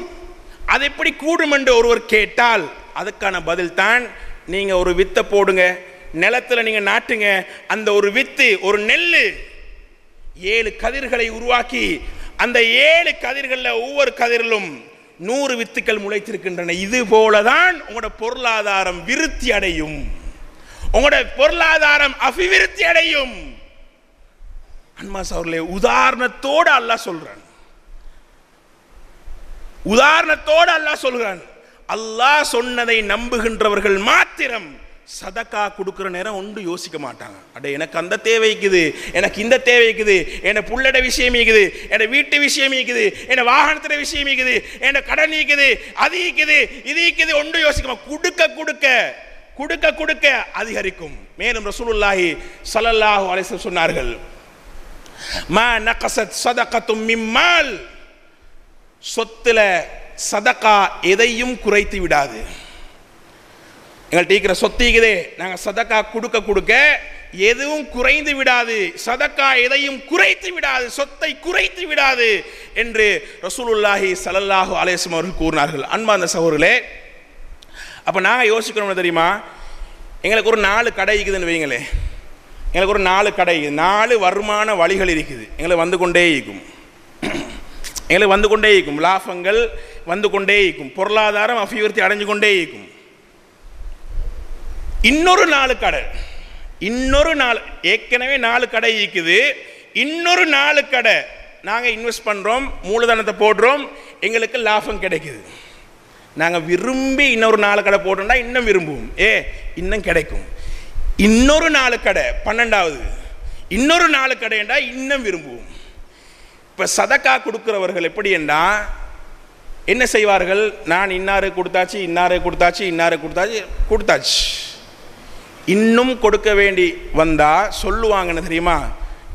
அது எப்படி கூடும் என்று ஒருவர் கேட்டால் அதுக்கான பதில் தான், நீங்கள் ஒரு வித்தை போடுங்க, நிலத்தில் நீங்கள் நாட்டுங்க. அந்த ஒரு வித்து, ஒரு நெல் 7 கதிர்களை உருவாக்கி, அந்த 7 கதிர்களில் ஒவ்வொரு கதிரிலும் 100 வித்துக்கள் முளைத்திருக்கின்றன. இது போலதான் உங்களோட பொருளாதாரம் விருத்தி அடையும், உங்களோட பொருளாதாரம் அபிவிருத்தி அடையும். அன்மா சகோதரர்களே, உதாரணத்தோடு அல்லாஹ் சொல்றான், உதாரணத்தோடு அல்லாஹ் சொல்றான். அல்லாஹ் சொன்னதை நம்புகின்றவர்கள் மாத்திரம் சதக்கா கொடுக்குற நேரம் ஒன்றும் யோசிக்க மாட்டாங்க. அட, எனக்கு அந்த தேவைக்குது, எனக்கு இந்த தேவைக்குது, என்னை புள்ளட விஷயம் இருக்குது, என்னை வீட்டு விஷயம் இருக்குது, என்னை வாகனத்தின விஷயம் இருக்குது, என்னை கடன் இருக்குது, அது இருக்குது, இது இருக்குது, ஒன்றும் யோசிக்கமா. கொடுக்க கொடுக்க கொடுக்க கொடுக்க அதிகரிக்கும். மேலும் ரசூலுல்லாஹி ஸல்லல்லாஹு அலைஹி வஸல்லம் சொன்னார்கள், மா நகஸத் ஸதகத்தும் மிம்மால், சொத்துல சதக்கா எதையும் குறைத்து விடாது. எங்கள்கிட்ட சொத்திக்குதே, நாங்கள் சதக்கா கொடுக்க கொடுக்க எதுவும் குறைந்து விடாது, சதக்கா எதையும் குறைத்து விடாது, சொத்தை குறைத்து விடாது என்று ரசூலுல்லாஹி ஸல்லல்லாஹு அலைஹி வஸல்லம் அவர்கள் கூறினார்கள். அன்பார்ந்த சகோதரர்களே, அப்போ நாங்கள் யோசிக்கணும்னு தெரியுமா, எங்களுக்கு ஒரு 4 கடை இருக்குதுன்னு வைங்களே, எங்களுக்கு ஒரு 4 கடை, 4 வருமான வழிகள் இருக்குது, எங்களுக்கு வந்து கொண்டே இருக்கும் லாபங்கள் வந்து கொண்டே இருக்கும், பொருளாதாரம் அபிவிருத்தி அடைஞ்சு கொண்டே இருக்கும். இன்னொரு 4 கடை, ஏற்கனவே 4 கடை இருக்குது, இன்னொரு 4 கடை நாங்கள் இன்வெஸ்ட் பண்ணுறோம், மூலதனத்தை போடுறோம், எங்களுக்கு லாபம் கிடைக்குது. நாங்கள் விரும்பி இன்னொரு 4 கடை போட்டோம்னா இன்னும் விரும்புவோம், இன்னும் கிடைக்கும். இன்னொரு 4 கடை, 12வது, இன்னொரு 4 கடைண்டா இன்னும் விரும்புவோம். இப்போ சதக்கா கொடுக்குறவர்கள் எப்படி என்றால் என்ன செய்வார்கள்? நான் இன்னாரு கொடுத்தாச்சு, இன்னும் கொடுக்க வேண்டி வந்தால் சொல்லுவாங்கன்னு தெரியுமா,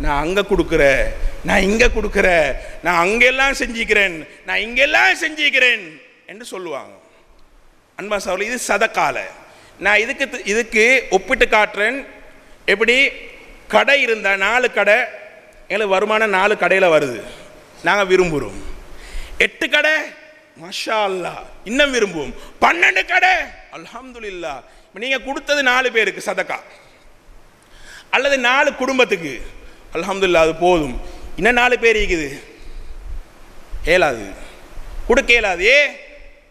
நான் அங்கே கொடுக்குறேன், நான் இங்கே கொடுக்குறேன், நான் அங்கெல்லாம் செஞ்சுக்கிறேன், நான் இங்கெல்லாம் செஞ்சுக்கிறேன் என்று சொல்லுவாங்க. அன்பா சார், இது சதக்கால. நான் இதுக்கு ஒப்பிட்டு காட்டுறேன். எப்படி கடை இருந்தால் 4 கடை, எங்களுக்கு வருமானம் 4 கடையில் வருது, நாங்கள் விரும்புகிறோம். 8 கடை, மாஷா அல்லாஹ், இன்னும் விரும்புவோம். 12 கடை, அல்ஹம்துலில்லாஹ். நீங்கள் கொடுத்தது 4 பேருக்கு சதக்கா, அல்லது 4 குடும்பத்துக்கு, அல்ஹம்துலில்லாஹ், அது போதும். இன்னும் 4 பேர் இருக்குது, ஏலாது கொடுக்க ஏலாது.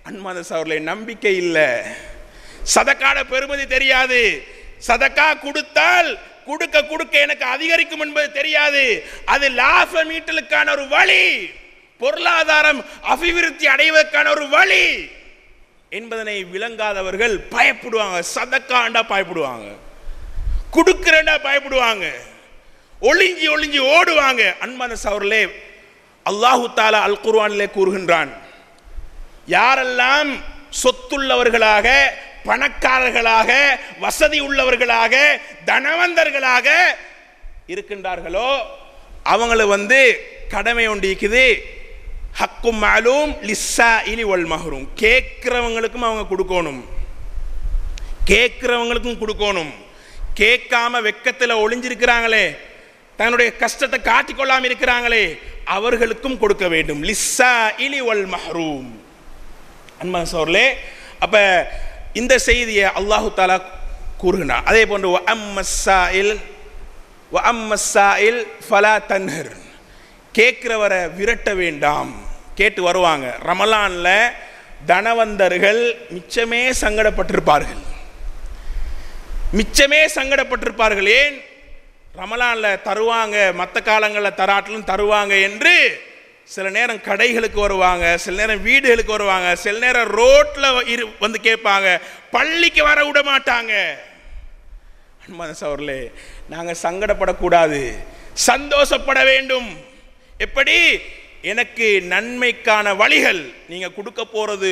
அன்பான சகோதரர்களே, நம்பிக்கை இல்லை, சதக்காட பெருமதி தெரியாது, சதக்கா கொடுத்தால் கொடுக்க கொடுக்க எனக்கு அதிகரிக்கும் என்பது தெரியாது. அது லாப மீட்டலுக்கான ஒரு வழி, பொருளாதாரம் அபிவிருத்தி அடைவதற்கான ஒரு வழி என்பதனை விளங்காதவர்கள் பயப்படுவாங்க. சதக்காண்டா பயப்படுவாங்க, கொடுக்கிறண்டா பயப்படுவாங்க, ஒளிஞ்சி ஒளிஞ்சி ஓடுவாங்க. அன்பான சகோதரர்களே, அல்லாஹு தாலா அல் குர்ஆனிலே கூறுகின்றான், யாரெல்லாம் சொத்துள்ளவர்களாக, பணக்காரர்களாக, வசதி உள்ளவர்களாக, தனவந்தர்களாக இருக்கின்றார்களோ அவங்கள கடமை ஒண்டிக்குது. ஹக்கும் மாலூம் லிஸ்ஸாஇலி வல் மஹ்ரூம், கேட்கிறவங்களுக்கும் அவங்க கொடுக்கணும், கேட்கிறவங்களுக்கும் கொடுக்கணும். கேட்காம வெக்கத்தில் ஒளிஞ்சிருக்கிறாங்களே, தன்னுடைய கஷ்டத்தை காட்டிக்கொள்ளாமல் இருக்கிறாங்களே, அவர்களுக்கும் கொடுக்க வேண்டும். லிஸ்ஸாஇலி வல் மஹ்ரூம். அன்பான சகோதரர்களே, அப்ப இந்த செய்தியை அல்லாஹு தாலா கூறுகிறார். அதே போன்று வஅம்மஸ்ஸாயில் ஃபலா தன்ஹர், கேட்கிறவரை விரட்ட வேண்டாம், கேட்டு வருவாங்க. ரமலானில் தனவந்தர்கள் மிச்சமே சங்கடப்பட்டிருப்பார்கள், மிச்சமே சங்கடப்பட்டிருப்பார்கள். ஏன்? ரமலானில் தருவாங்க, மற்ற காலங்களில் தராட்டிலும் தருவாங்க என்று சில நேரம் கடைகளுக்கு வருவாங்க, சில நேரம் வீடுகளுக்கு வருவாங்க, சில நேரம் ரோட்டில் கேட்பாங்க, பள்ளிக்கு வர விட மாட்டாங்க. அன்பான சகோதரர்களே, நாங்கள் சங்கடப்படக்கூடாது, சந்தோஷப்பட வேண்டும். எப்படி? எனக்கு நன்மைக்கான வழிகள். நீங்கள் கொடுக்க போகிறது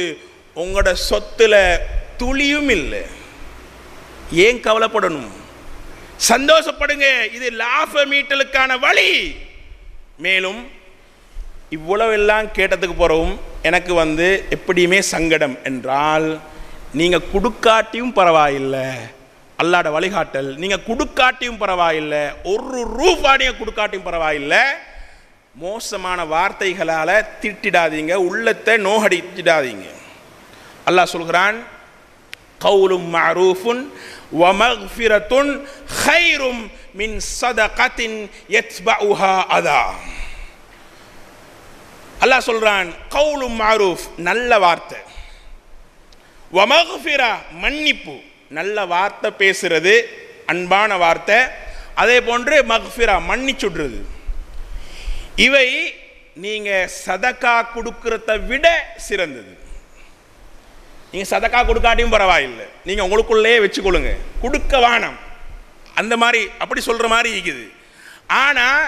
உங்களோட சொத்தில் துளியும் இல்லை, ஏன் கவலைப்படணும்? சந்தோஷப்படுங்க, இது லாப மீட்டலுக்கான வழி. மேலும் இவ்வளவெல்லாம் கேட்டதுக்கு போகிறவும் எனக்கு எப்படியுமே சங்கடம் என்றால், நீங்கள் கொடுக்காட்டியும் பரவாயில்லை, அல்லாட வழிகாட்டல். நீங்கள் கொடுக்காட்டியும் பரவாயில்லை, ஒரு ரூபாடியை கொடுக்காட்டியும் பரவாயில்லை, மோசமான வார்த்தைகளால் திட்டிடாதீங்க, உள்ளத்தை நோகடிச்சிடாதீங்க. அல்லாஹ் சொல்கிறான், கவுலும் மஅரூஃபுன் வ மக்ஃபிரத்துன் கைரும் மின் ஸதகத்தின் யத்பஉஹா அதா. அல்லாஹ் சொல்கிறான், கவுலும் மஅரூஃப் நல்ல வார்த்தை, வ மக்ஃபிரா மன்னிப்பு, நல்ல வார்த்தை பேசுறது, அன்பான வார்த்தை, அதே போன்று மக்ஃபிரா மன்னிச்சுடுறது, இவை நீங்கள் சதக்கா கொடுக்கறத விட சிறந்தது. நீங்கள் சதக்கா கொடுக்காட்டியும் பரவாயில்லை, நீங்கள் உங்களுக்குள்ளேயே வச்சுக்கொள்ளுங்க, கொடுக்க வானம் அந்த மாதிரி அப்படி சொல்கிற மாதிரி இருக்குது. ஆனால்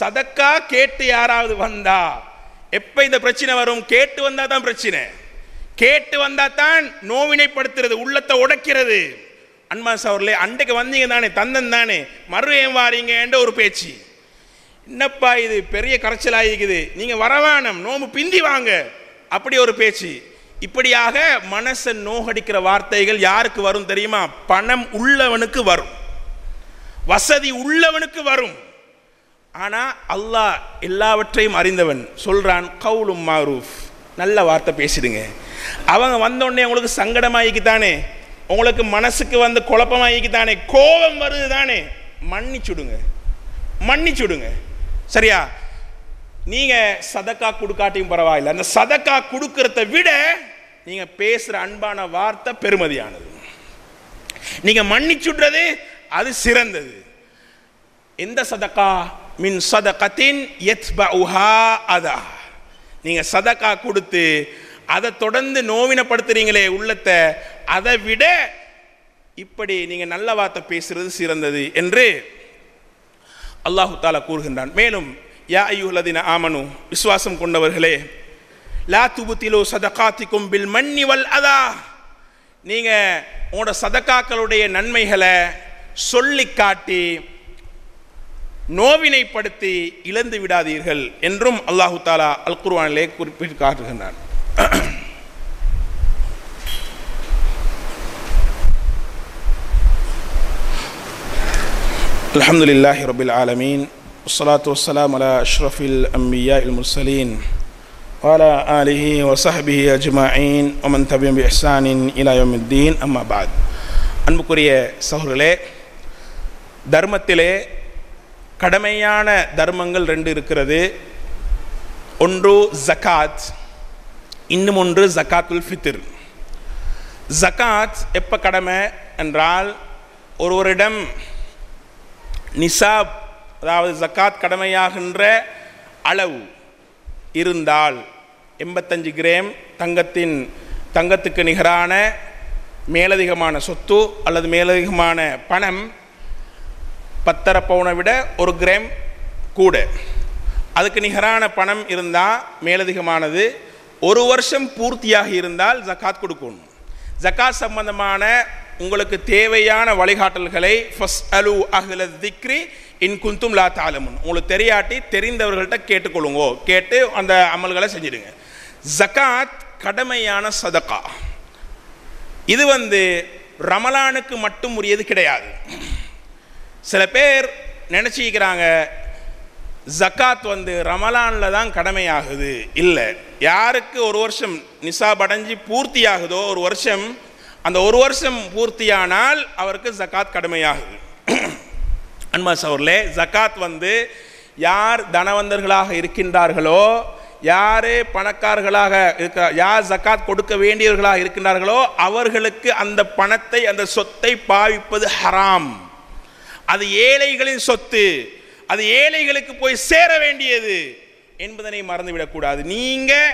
சதக்கா கேட்டு யாராவது வந்தா எப்போ இந்த பிரச்சனை வரும்? கேட்டு வந்தால் தான் பிரச்சனை, கேட்டு வந்தால் தான் நோவினைப்படுத்துறது, உள்ளத்தை உடைக்கிறது. அன்பான சகோதரர்களே, அன்றைக்கு வந்தீங்க தானே, தந்தன் தானே, மறுபடியும் வாரீங்கன்ற ஒரு பேச்சு. என்னப்பா இது பெரிய கரைச்சலாகிக்குது, நீங்கள் வரவானம், நோம்பு பிந்தி வாங்க, அப்படி ஒரு பேச்சு. இப்படியாக மனசை நோகடிக்கிற வார்த்தைகள் யாருக்கு வரும் தெரியுமா? பணம் உள்ளவனுக்கு வரும், வசதி உள்ளவனுக்கு வரும். ஆனால் அல்லாஹ் எல்லாவற்றையும் அறிந்தவன். சொல்கிறான், கவுலும் மாரூஃப், நல்ல வார்த்தை பேசிடுங்க. அவங்க வந்தோடனே உங்களுக்கு சங்கடமாகிக்குத்தானே, உங்களுக்கு மனசுக்கு குழப்பமாகிக்குத்தானே, கோபம் வருது தானே, மன்னிச்சுடுங்க, மன்னிச்சுடுங்க, சரியா? நீங்கள் சதக்கா கொடுக்காட்டியும் பரவாயில்லை, அந்த சதக்கா கொடுக்கறத விட நீங்கள் பேசுகிற அன்பான வார்த்தை பெருமதியானது, நீங்கள் மன்னிச்சுடுறது அது சிறந்தது. எந்த சதக்கா? மின் சதகத்தின் யத்பஉஹா அதா. நீங்கள் சதக்கா கொடுத்து அதை தொடர்ந்து நோவினப்படுத்துறீங்களே உள்ளத்தை, அதை விட இப்படி நீங்கள் நல்ல வார்த்தை பேசுகிறது சிறந்தது என்று அல்லாஹு தாலா கூறுகின்றான். மேலும், யா ஐயுஹல்லதீன ஆமனு, விசுவாசம் கொண்டவர்களே, லா துபுதிலு சதகாத்திக்கும் பில் மன்னி வல் அதா, நீங்கள் உங்களோட சதக்காக்களுடைய நன்மைகளை சொல்லி காட்டி நோவினைப்படுத்தி இழந்து விடாதீர்கள் என்றும் அல்லாஹு தாலா அல் குர்ஆனிலே குறிப்பிட்டு காட்டுகின்றான். அல்ஹம்துலில்லாஹி ரபில் ஆலமீன், வஸ்ஸலாத்து வஸ்ஸலாமு அலா அஷ்ரஃபில் அம்பியாஇல் முர்ஸலீன் வ அலா ஆலிஹி வ ஸஹ்பிஹி அஜ்மஈன் வ மன் தபிஅஹும் பி இஹ்ஸானின் இலா யௌமித்தீன். அம்மா பஅத். அன்புக்குரிய சகோதரர்களே, தர்மத்திலே கடமையான தர்மங்கள் 2 இருக்கிறது. ஒன்று ஜக்காத், இன்னும் ஒன்று ஜக்காத்துல் ஃபித்ர். ஜக்காத் எப்போ கடமை என்றால் ஒருவரிடம் நிசாப் அதாவது ஜக்காத் கடமையாகின்ற அளவு இருந்தால் 85 கிராம் தங்கத்துக்கு நிகரான மேலதிகமான சொத்து அல்லது மேலதிகமான பணம் 10 பவுனை விட 1 கிராம் கூட அதுக்கு நிகரான பணம் இருந்தால் மேலதிகமானது 1 வருஷம் பூர்த்தியாக இருந்தால் ஜக்காத் கொடுக்கணும். ஜக்காத் சம்பந்தமான உங்களுக்கு தேவையான வழிகாட்டல்களை ஃபஸ்அலு அஹ்லல் திக்ரி இன் குந்தும் லா தஅலமுன், உங்களுக்கு தெரியாட்டி தெரிந்தவர்கள்ட்ட கேட்டுக்கொள்ளுங்கோ, கேட்டு அந்த அமல்களை செஞ்சிடுங்க. ஜக்காத் கடமையான சதகா, இது ரமலானுக்கு மட்டும் உரியது கிடையாது. சில பேர் நினச்சிக்கிறாங்க ஜக்காத் ரமலானில் தான் கடமையாகுது. இல்லை, யாருக்கு 1 வருஷம் நிசாப் அடைஞ்சு பூர்த்தியாகுதோ 1 வருஷம், அந்த 1 வருஷம் பூர்த்தியானால் அவருக்கு ஜக்காத் கடமையாகுது. அன்பா சகோதரர்களே, ஜக்காத் யார் தனவந்தர்களாக இருக்கின்றார்களோ, யார் பணக்காரர்களாக யார் ஜக்காத் கொடுக்க வேண்டியவர்களாக இருக்கின்றார்களோ அவர்களுக்கு அந்த பணத்தை அந்த சொத்தை பாவிப்பது ஹராம். அது ஏழைகளின் சொத்து, அது ஏழைகளுக்கு போய் சேர வேண்டியது என்பதனை மறந்துவிடக்கூடாது. நீங்கள்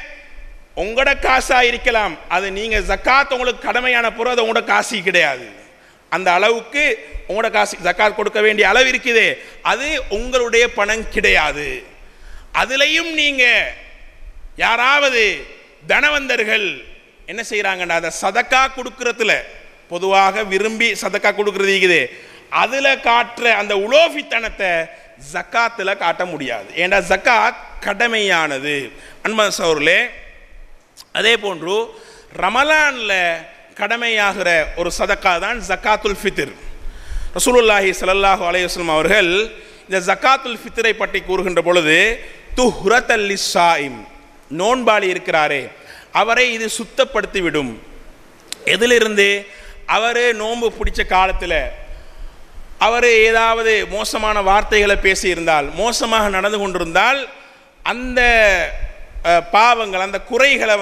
உங்களோட காசாக இருக்கலாம், அது நீங்கள் ஜக்காத் உங்களுக்கு கடமையான பொருள், அது உங்களோட காசு கிடையாது. அந்த அளவுக்கு உங்களோட காசு ஜக்காத் கொடுக்க வேண்டிய அளவு இருக்குது, அது உங்களுடைய பணம் கிடையாது. அதுலேயும் நீங்கள் யாராவது தனவந்தர்கள் என்ன செய்கிறாங்கன்னா அதை சதக்கா கொடுக்கறதுல பொதுவாக விரும்பி சதக்கா கொடுக்கறது இருக்குது, அதில் காட்டுற அந்த உலோஃபித்தனத்தை ஜக்காத்தில் காட்ட முடியாது. ஏன்னா ஜக்காத் கடமையானது. அன்பு சகோதரர்களே, அதே போன்று ரமலானில் கடமையாகிற ஒரு சதக்கா தான் ஜக்காத்துல் ஃபித்ர். ரசூலுல்லாஹி ஸல்லல்லாஹு அலைஹி வஸல்லம் அவர்கள் இந்த ஜக்காத்துல் ஃபித்ரை பற்றி கூறுகின்ற பொழுது, துஹ்ரத்தல் லிஸ்ஸாயிம், நோன்பாளி இருக்கிறாரே அவரை இது சுத்தப்படுத்தி விடும். எதிலிருந்து? அவர் நோன்பு பிடிச்ச காலத்தில் அவர் ஏதாவது மோசமான வார்த்தைகளை பேசியிருந்தால், மோசமாக நடந்து கொண்டிருந்தால், அந்த பாவங்கள் அந்த குறைகளை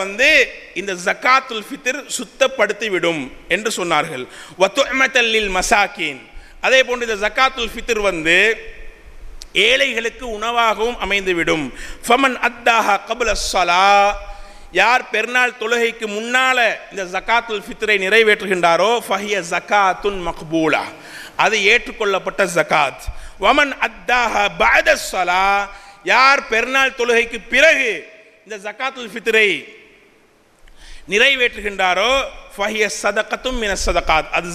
இந்த ஜக்காத்துல் ஃபித்ர் சுத்தப்படுத்தி விடும் என்று சொன்னார்கள். வதுஅமத்தல் லில் மசாகின், அதே போன்று இந்த ஜக்காத்துல் ஃபித்ர் ஏழைகளுக்கு உணவாகவும் அமைந்துவிடும். ஃபமன் அத்தாஹா கபுல ஸலா, யார் பெருநாள் தொழுகைக்கு முன்னால் இந்த ஜக்காத்துல் ஃபித்ரை நிறைவேற்றுகின்றாரோ ஃபஹிய ஜக்காத்துன் மக்பூலா, அது ஏற்றுக்கொள்ளப்பட்ட ஜக்காத். வமன் அத்தாஹா பஅத ஸலா, யார் பெருநாள் தொழுகைக்கு பிறகு இந்த ஜக்காத்துல் ஃபித்ரை நிறைவேற்றுகின்றாரோ ஃபஹிய சதகத்தும் மின சதகாத், அது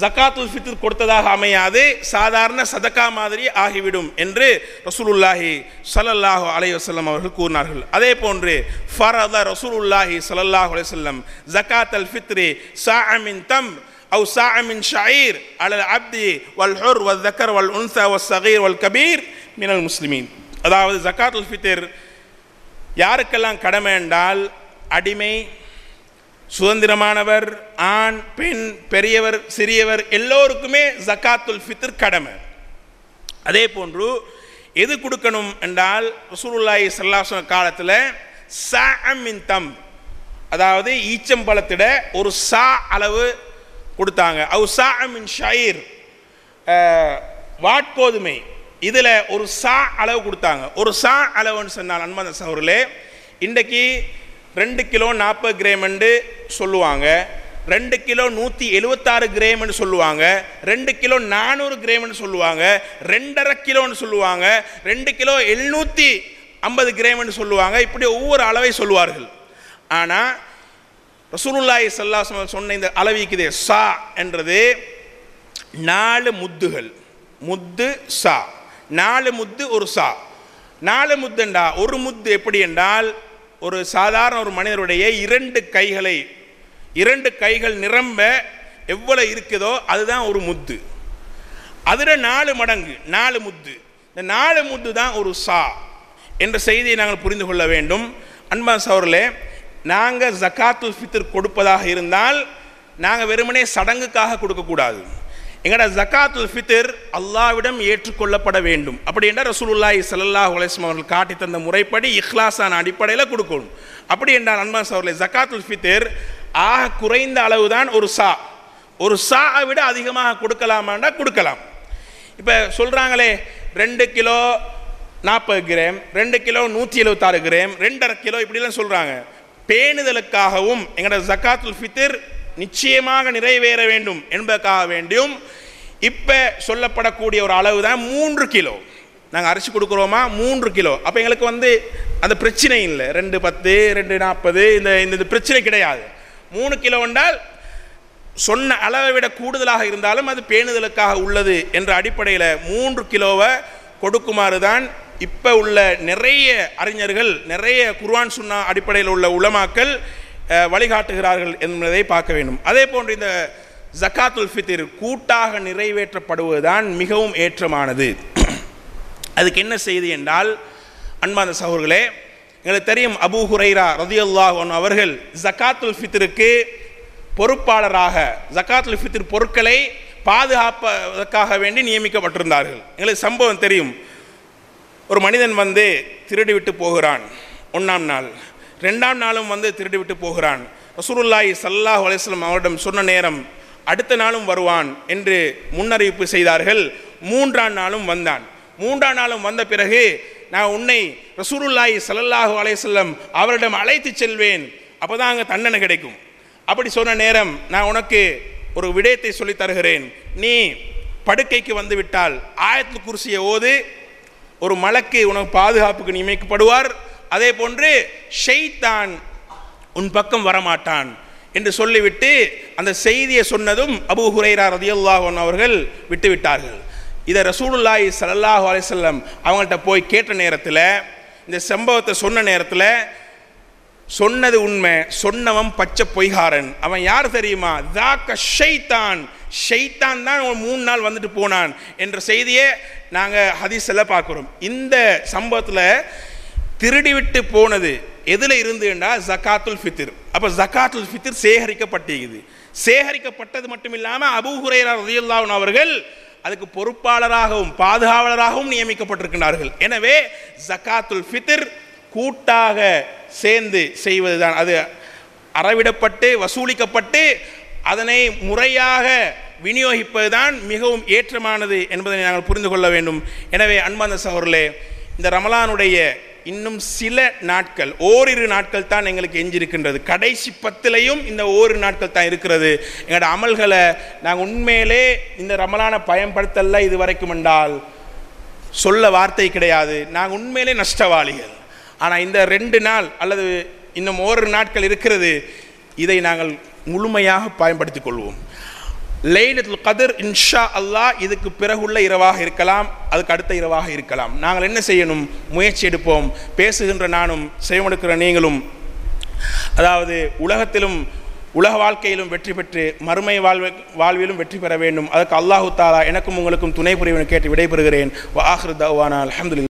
ஜக்காத்துல் ஃபித்ர் கொடுத்ததாக அமையாது, சாதாரண சதக்கா மாதிரி ஆகிவிடும் என்று ரசூலுல்லாஹி ஸல்லல்லாஹு அலைஹி வஸல்லம் அவர்கள் கூறினார்கள். அதே போன்று ஃபரத ரசூலுல்லாஹி ஸல்லல்லாஹு அலைஹி வஸல்லம் ஜக்காத்துல் ஃபித்ரி ஸாஅ மின் தம்ர் அவ் ஸாஅ மின் ஷயீர் அலல் அப்தி வல் ஹுர் வல் ذكر வல் உன்ஸா வல் ஸகீர் வல் கபீர் மினல் முஸ்லிமீன், அதாவது ஜக்காத்துல் ஃபித்ர் யாருக்கெல்லாம் கடமை என்றால் அடிமை, சுதந்திரமானவர், ஆண் பெண், பெரியவர் சிறியவர் எல்லோருக்குமே ஜக்காத்துல் ஃபித்ர் கடமை. அதே போன்று எது கொடுக்கணும் என்றால் ரசூலுல்லாஹி ஸல்லல்லாஹு அலைஹி வஸல்லம் காலத்தில் ஸாஅம் மின் தம், அதாவது ஈச்சம்பழத்திட 1 சா அளவு கொடுத்தாங்க. அவ் ஸாஅம் மின் ஷயீர், வாட்கோதுமை, இதில் 1 சா அளவு கொடுத்தாங்க. 1 சா அளவுன்னு சொன்னால் அன்பான சகோதரர்களே, இன்றைக்கு 2 கிலோ 40 கிராம் என்று சொல்லுவாங்க, 2 கிலோ 176 கிராம் என்று சொல்லுவாங்க, 2 கிலோ 400 கிராம் என்று சொல்லுவாங்க, 2.5 கிலோன்னு சொல்லுவாங்க, 2 கிலோ 750 கிராம் என்று சொல்லுவாங்க. இப்படி ஒவ்வொரு அளவை சொல்லுவார்கள். ஆனால் ரசூலுல்லாஹி ஸல்லல்லாஹு அலைஹி வஸல்லம் சொன்ன இந்த அளவிக்குதே சா என்றது 4 முத்துகள், முத்து சா, 4 முத்து 1 சா. 4 முத்து என்றால் 1 முத்து எப்படி என்றால் ஒரு சாதாரண ஒரு மனிதருடைய 2 கைகளை 2 கைகள் நிரம்ப எவ்வளோ இருக்குதோ அதுதான் 1 முத்து. அதில் 4 மடங்கு 4 முத்து, இந்த 4 முத்து தான் 1 சா என்ற செய்தியை நாங்கள் புரிந்து கொள்ள வேண்டும். அன்பான சகோதரர்களே, நாங்கள் ஜக்காத்துல் ஃபித்ர் கொடுப்பதாக இருந்தால் நாங்கள் வெறுமனே சடங்குக்காக கொடுக்கக்கூடாது. எங்கடா ஜக்காத்துல் ஃபித்ர் அல்லாஹ்விடம் ஏற்றுக்கொள்ளப்பட வேண்டும். அப்படி என்றால் ரசூலுல்லாஹி ஸல்லல்லாஹு அலைஹி வஸல்லம் அவர்கள் காட்டி தந்த முறைப்படி இஹ்லாஸான அடிப்படையில் கொடுக்கணும். அப்படி என்றால் அன்பான சகோதரர்களே, ஜக்காத்துல் ஃபித்ர் குறைந்த அளவு தான் 1 சா, ஒரு சாவை விட அதிகமாக கொடுக்கலாமாண்டா கொடுக்கலாம். இப்போ சொல்கிறாங்களே 2 kilo 40 gram, 2 kilo 176 gram, 2.5 kilo இப்படிலாம் சொல்கிறாங்க. பேணுதலுக்காகவும் எங்களோட ஜக்காத்துல் ஃபித்ர் நிச்சயமாக நிறைவேற வேண்டும் என்பதற்காக வேண்டியும் இப்போ சொல்லப்படக்கூடிய ஒரு அளவு தான் 3 கிலோ. நாங்கள் அரிசி கொடுக்குறோமா 3 கிலோ. அப்போ எங்களுக்கு வந்து அந்த பிரச்சனை இல்லை, 2.10 2.40 இந்த பிரச்சனை கிடையாது. 3 கிலோ என்றால் சொன்ன அளவை விட கூடுதலாக இருந்தாலும் அது பேணுதலுக்காக உள்ளது என்ற அடிப்படையில் 3 கிலோவை கொடுக்குமாறு தான் இப்போ உள்ள நிறைய அறிஞர்கள், நிறைய குர்ஆன் சுன்னா அடிப்படையில் உள்ள உலமாக்கள் வழிகாட்டுகிறார்கள் என்பதை பார்க்க வேண்டும். அதே போன்று இந்த ஜக்காத்துல் ஃபித்ர் கூட்டாக நிறைவேற்றப்படுவதுதான் மிகவும் ஏற்றமானது. அதுக்கு என்ன செய்தி என்றால், அன்பான சகோதரர்களே, எங்களுக்கு தெரியும் அபூ ஹுரைரா ரலியல்லாஹு அன்ஹு அவர்கள் ஜக்காத்துல் ஃபித்ருக்கு பொறுப்பாளராக ஜக்காத்துல் ஃபித்ர் பொருட்களை பாதுகாப்பதற்காக வேண்டி நியமிக்கப்பட்டிருந்தார்கள். எங்களுக்கு சம்பவம் தெரியும். ஒரு மனிதன் வந்து திருடி விட்டு போகிறான். 1ஆம் நாள் 2ஆம் நாளும் வந்து திருடி விட்டு போகிறான். ரசூலுல்லாஹி ஸல்லல்லாஹு அலைஹி வஸல்லம் அவரிடம் சொன்ன நேரம் அடுத்த நாளும் வருவான் என்று முன்னறிவிப்பு செய்தார்கள். 3ஆம் நாளும் வந்தான். 3ஆம் நாளும் வந்த பிறகு நான் உன்னை ரசூலுல்லாஹி ஸல்லல்லாஹு அலைஹி வஸல்லம் அவரிடம் அழைத்து செல்வேன், அப்போ தான் அங்கே தண்டனை கிடைக்கும். அப்படி சொன்ன நேரம் நான் உனக்கு ஒரு விடயத்தை சொல்லித் தருகிறேன், நீ படுக்கைக்கு வந்துவிட்டால் ஆயத்துல் குர்சியை ஓது, ஒரு மலக்கு உனக்கு பாதுகாப்புக்கு நியமிக்கப்படுவார், அதே போன்று ஷைத்தான் உன் பக்கம் வரமாட்டான் என்று சொல்லிவிட்டு அந்த செய்தியை சொன்னதும் அபூ ஹுரைரா ரலியல்லாஹு அன்ஹு அவர்கள் விட்டுவிட்டார்கள். இதை ரசூலுல்லாஹி ஸல்லல்லாஹு அலைஹி வஸல்லம் அவங்கள்ட்ட போய் கேட்ட நேரத்தில், இந்த சம்பவத்தை சொன்ன நேரத்தில், சொன்னது உண்மை, சொன்னவன் பச்சை பொய்காரன், அவன் யார் தெரியுமா, தாக்க ஷைத்தான், ஷைத்தான் தான் 3 நாள் வந்துட்டு போனான் என்ற செய்தியை நாங்கள் ஹதீஸில் பார்க்குறோம். இந்த சம்பவத்தில் திருடிவிட்டு போனது எதில் இருந்துன்னா ஜக்காத்துல் ஃபித்ர். அப்போ ஜக்காத்துல் ஃபித்ர் சேகரிக்கப்பட்டிருக்குது. சேகரிக்கப்பட்டது மட்டும் இல்லாமல் அபூ ஹுரைரா ரலியல்லாஹு அன்ஹு அவர்கள் அதுக்கு பொறுப்பாளராகவும் பாதுகாவலராகவும் நியமிக்கப்பட்டிருக்கிறார்கள். எனவே ஜக்காத்துல் ஃபித்ர் கூட்டாக சேர்ந்து செய்வதுதான். அது அறவிடப்பட்டு வசூலிக்கப்பட்டு அதனை முறையாக விநியோகிப்பதுதான் மிகவும் ஏற்றமானது என்பதை நாங்கள் புரிந்து கொள்ள வேண்டும். எனவே அன்பார்ந்த சகோதரர்களே, இந்த ரமலானுடைய இன்னும் சில நாட்கள், ஓரிரு நாட்கள் தான் எங்களுக்கு எஞ்சிருக்கின்றது. கடைசி 10லையும் இந்த ஓரிரு நாட்கள் தான் இருக்கிறது. எங்களோட அமல்களை நாங்கள் உண்மையிலே இந்த ரமலானை பயன்படுத்தல இது வரைக்கும் என்றால் சொல்ல வார்த்தை கிடையாது. நாங்கள் உண்மையிலே நஷ்டவாளிகள். ஆனால் இந்த 2 நாள் அல்லது இன்னும் ஓரிரு நாட்கள் இருக்கிறது, இதை நாங்கள் முழுமையாக பயன்படுத்திக் கொள்வோம். லைலத்துல் கத்ர் இன்ஷா அல்லாஹ் இதுக்கு பிறகுள்ள இரவாக இருக்கலாம், அதுக்கு அடுத்த இரவாக இருக்கலாம். நாங்கள் என்ன செய்யணும், முயற்சி எடுப்போம். பேசுகின்ற நானும் செய்வெடுக்கிற நீங்களும் அதாவது உலகத்திலும் உலக வாழ்க்கையிலும் வெற்றி பெற்று மறுமை வாழ்விலும் வெற்றி பெற வேண்டும். அதுக்கு அல்லாஹு தாலா எனக்கும் உங்களுக்கும் துணை புரிவன் கேட்டு விடைபெறுகிறேன். வ ஆஹிரு தஅவானா அல்ஹம்துலில்லாஹ்.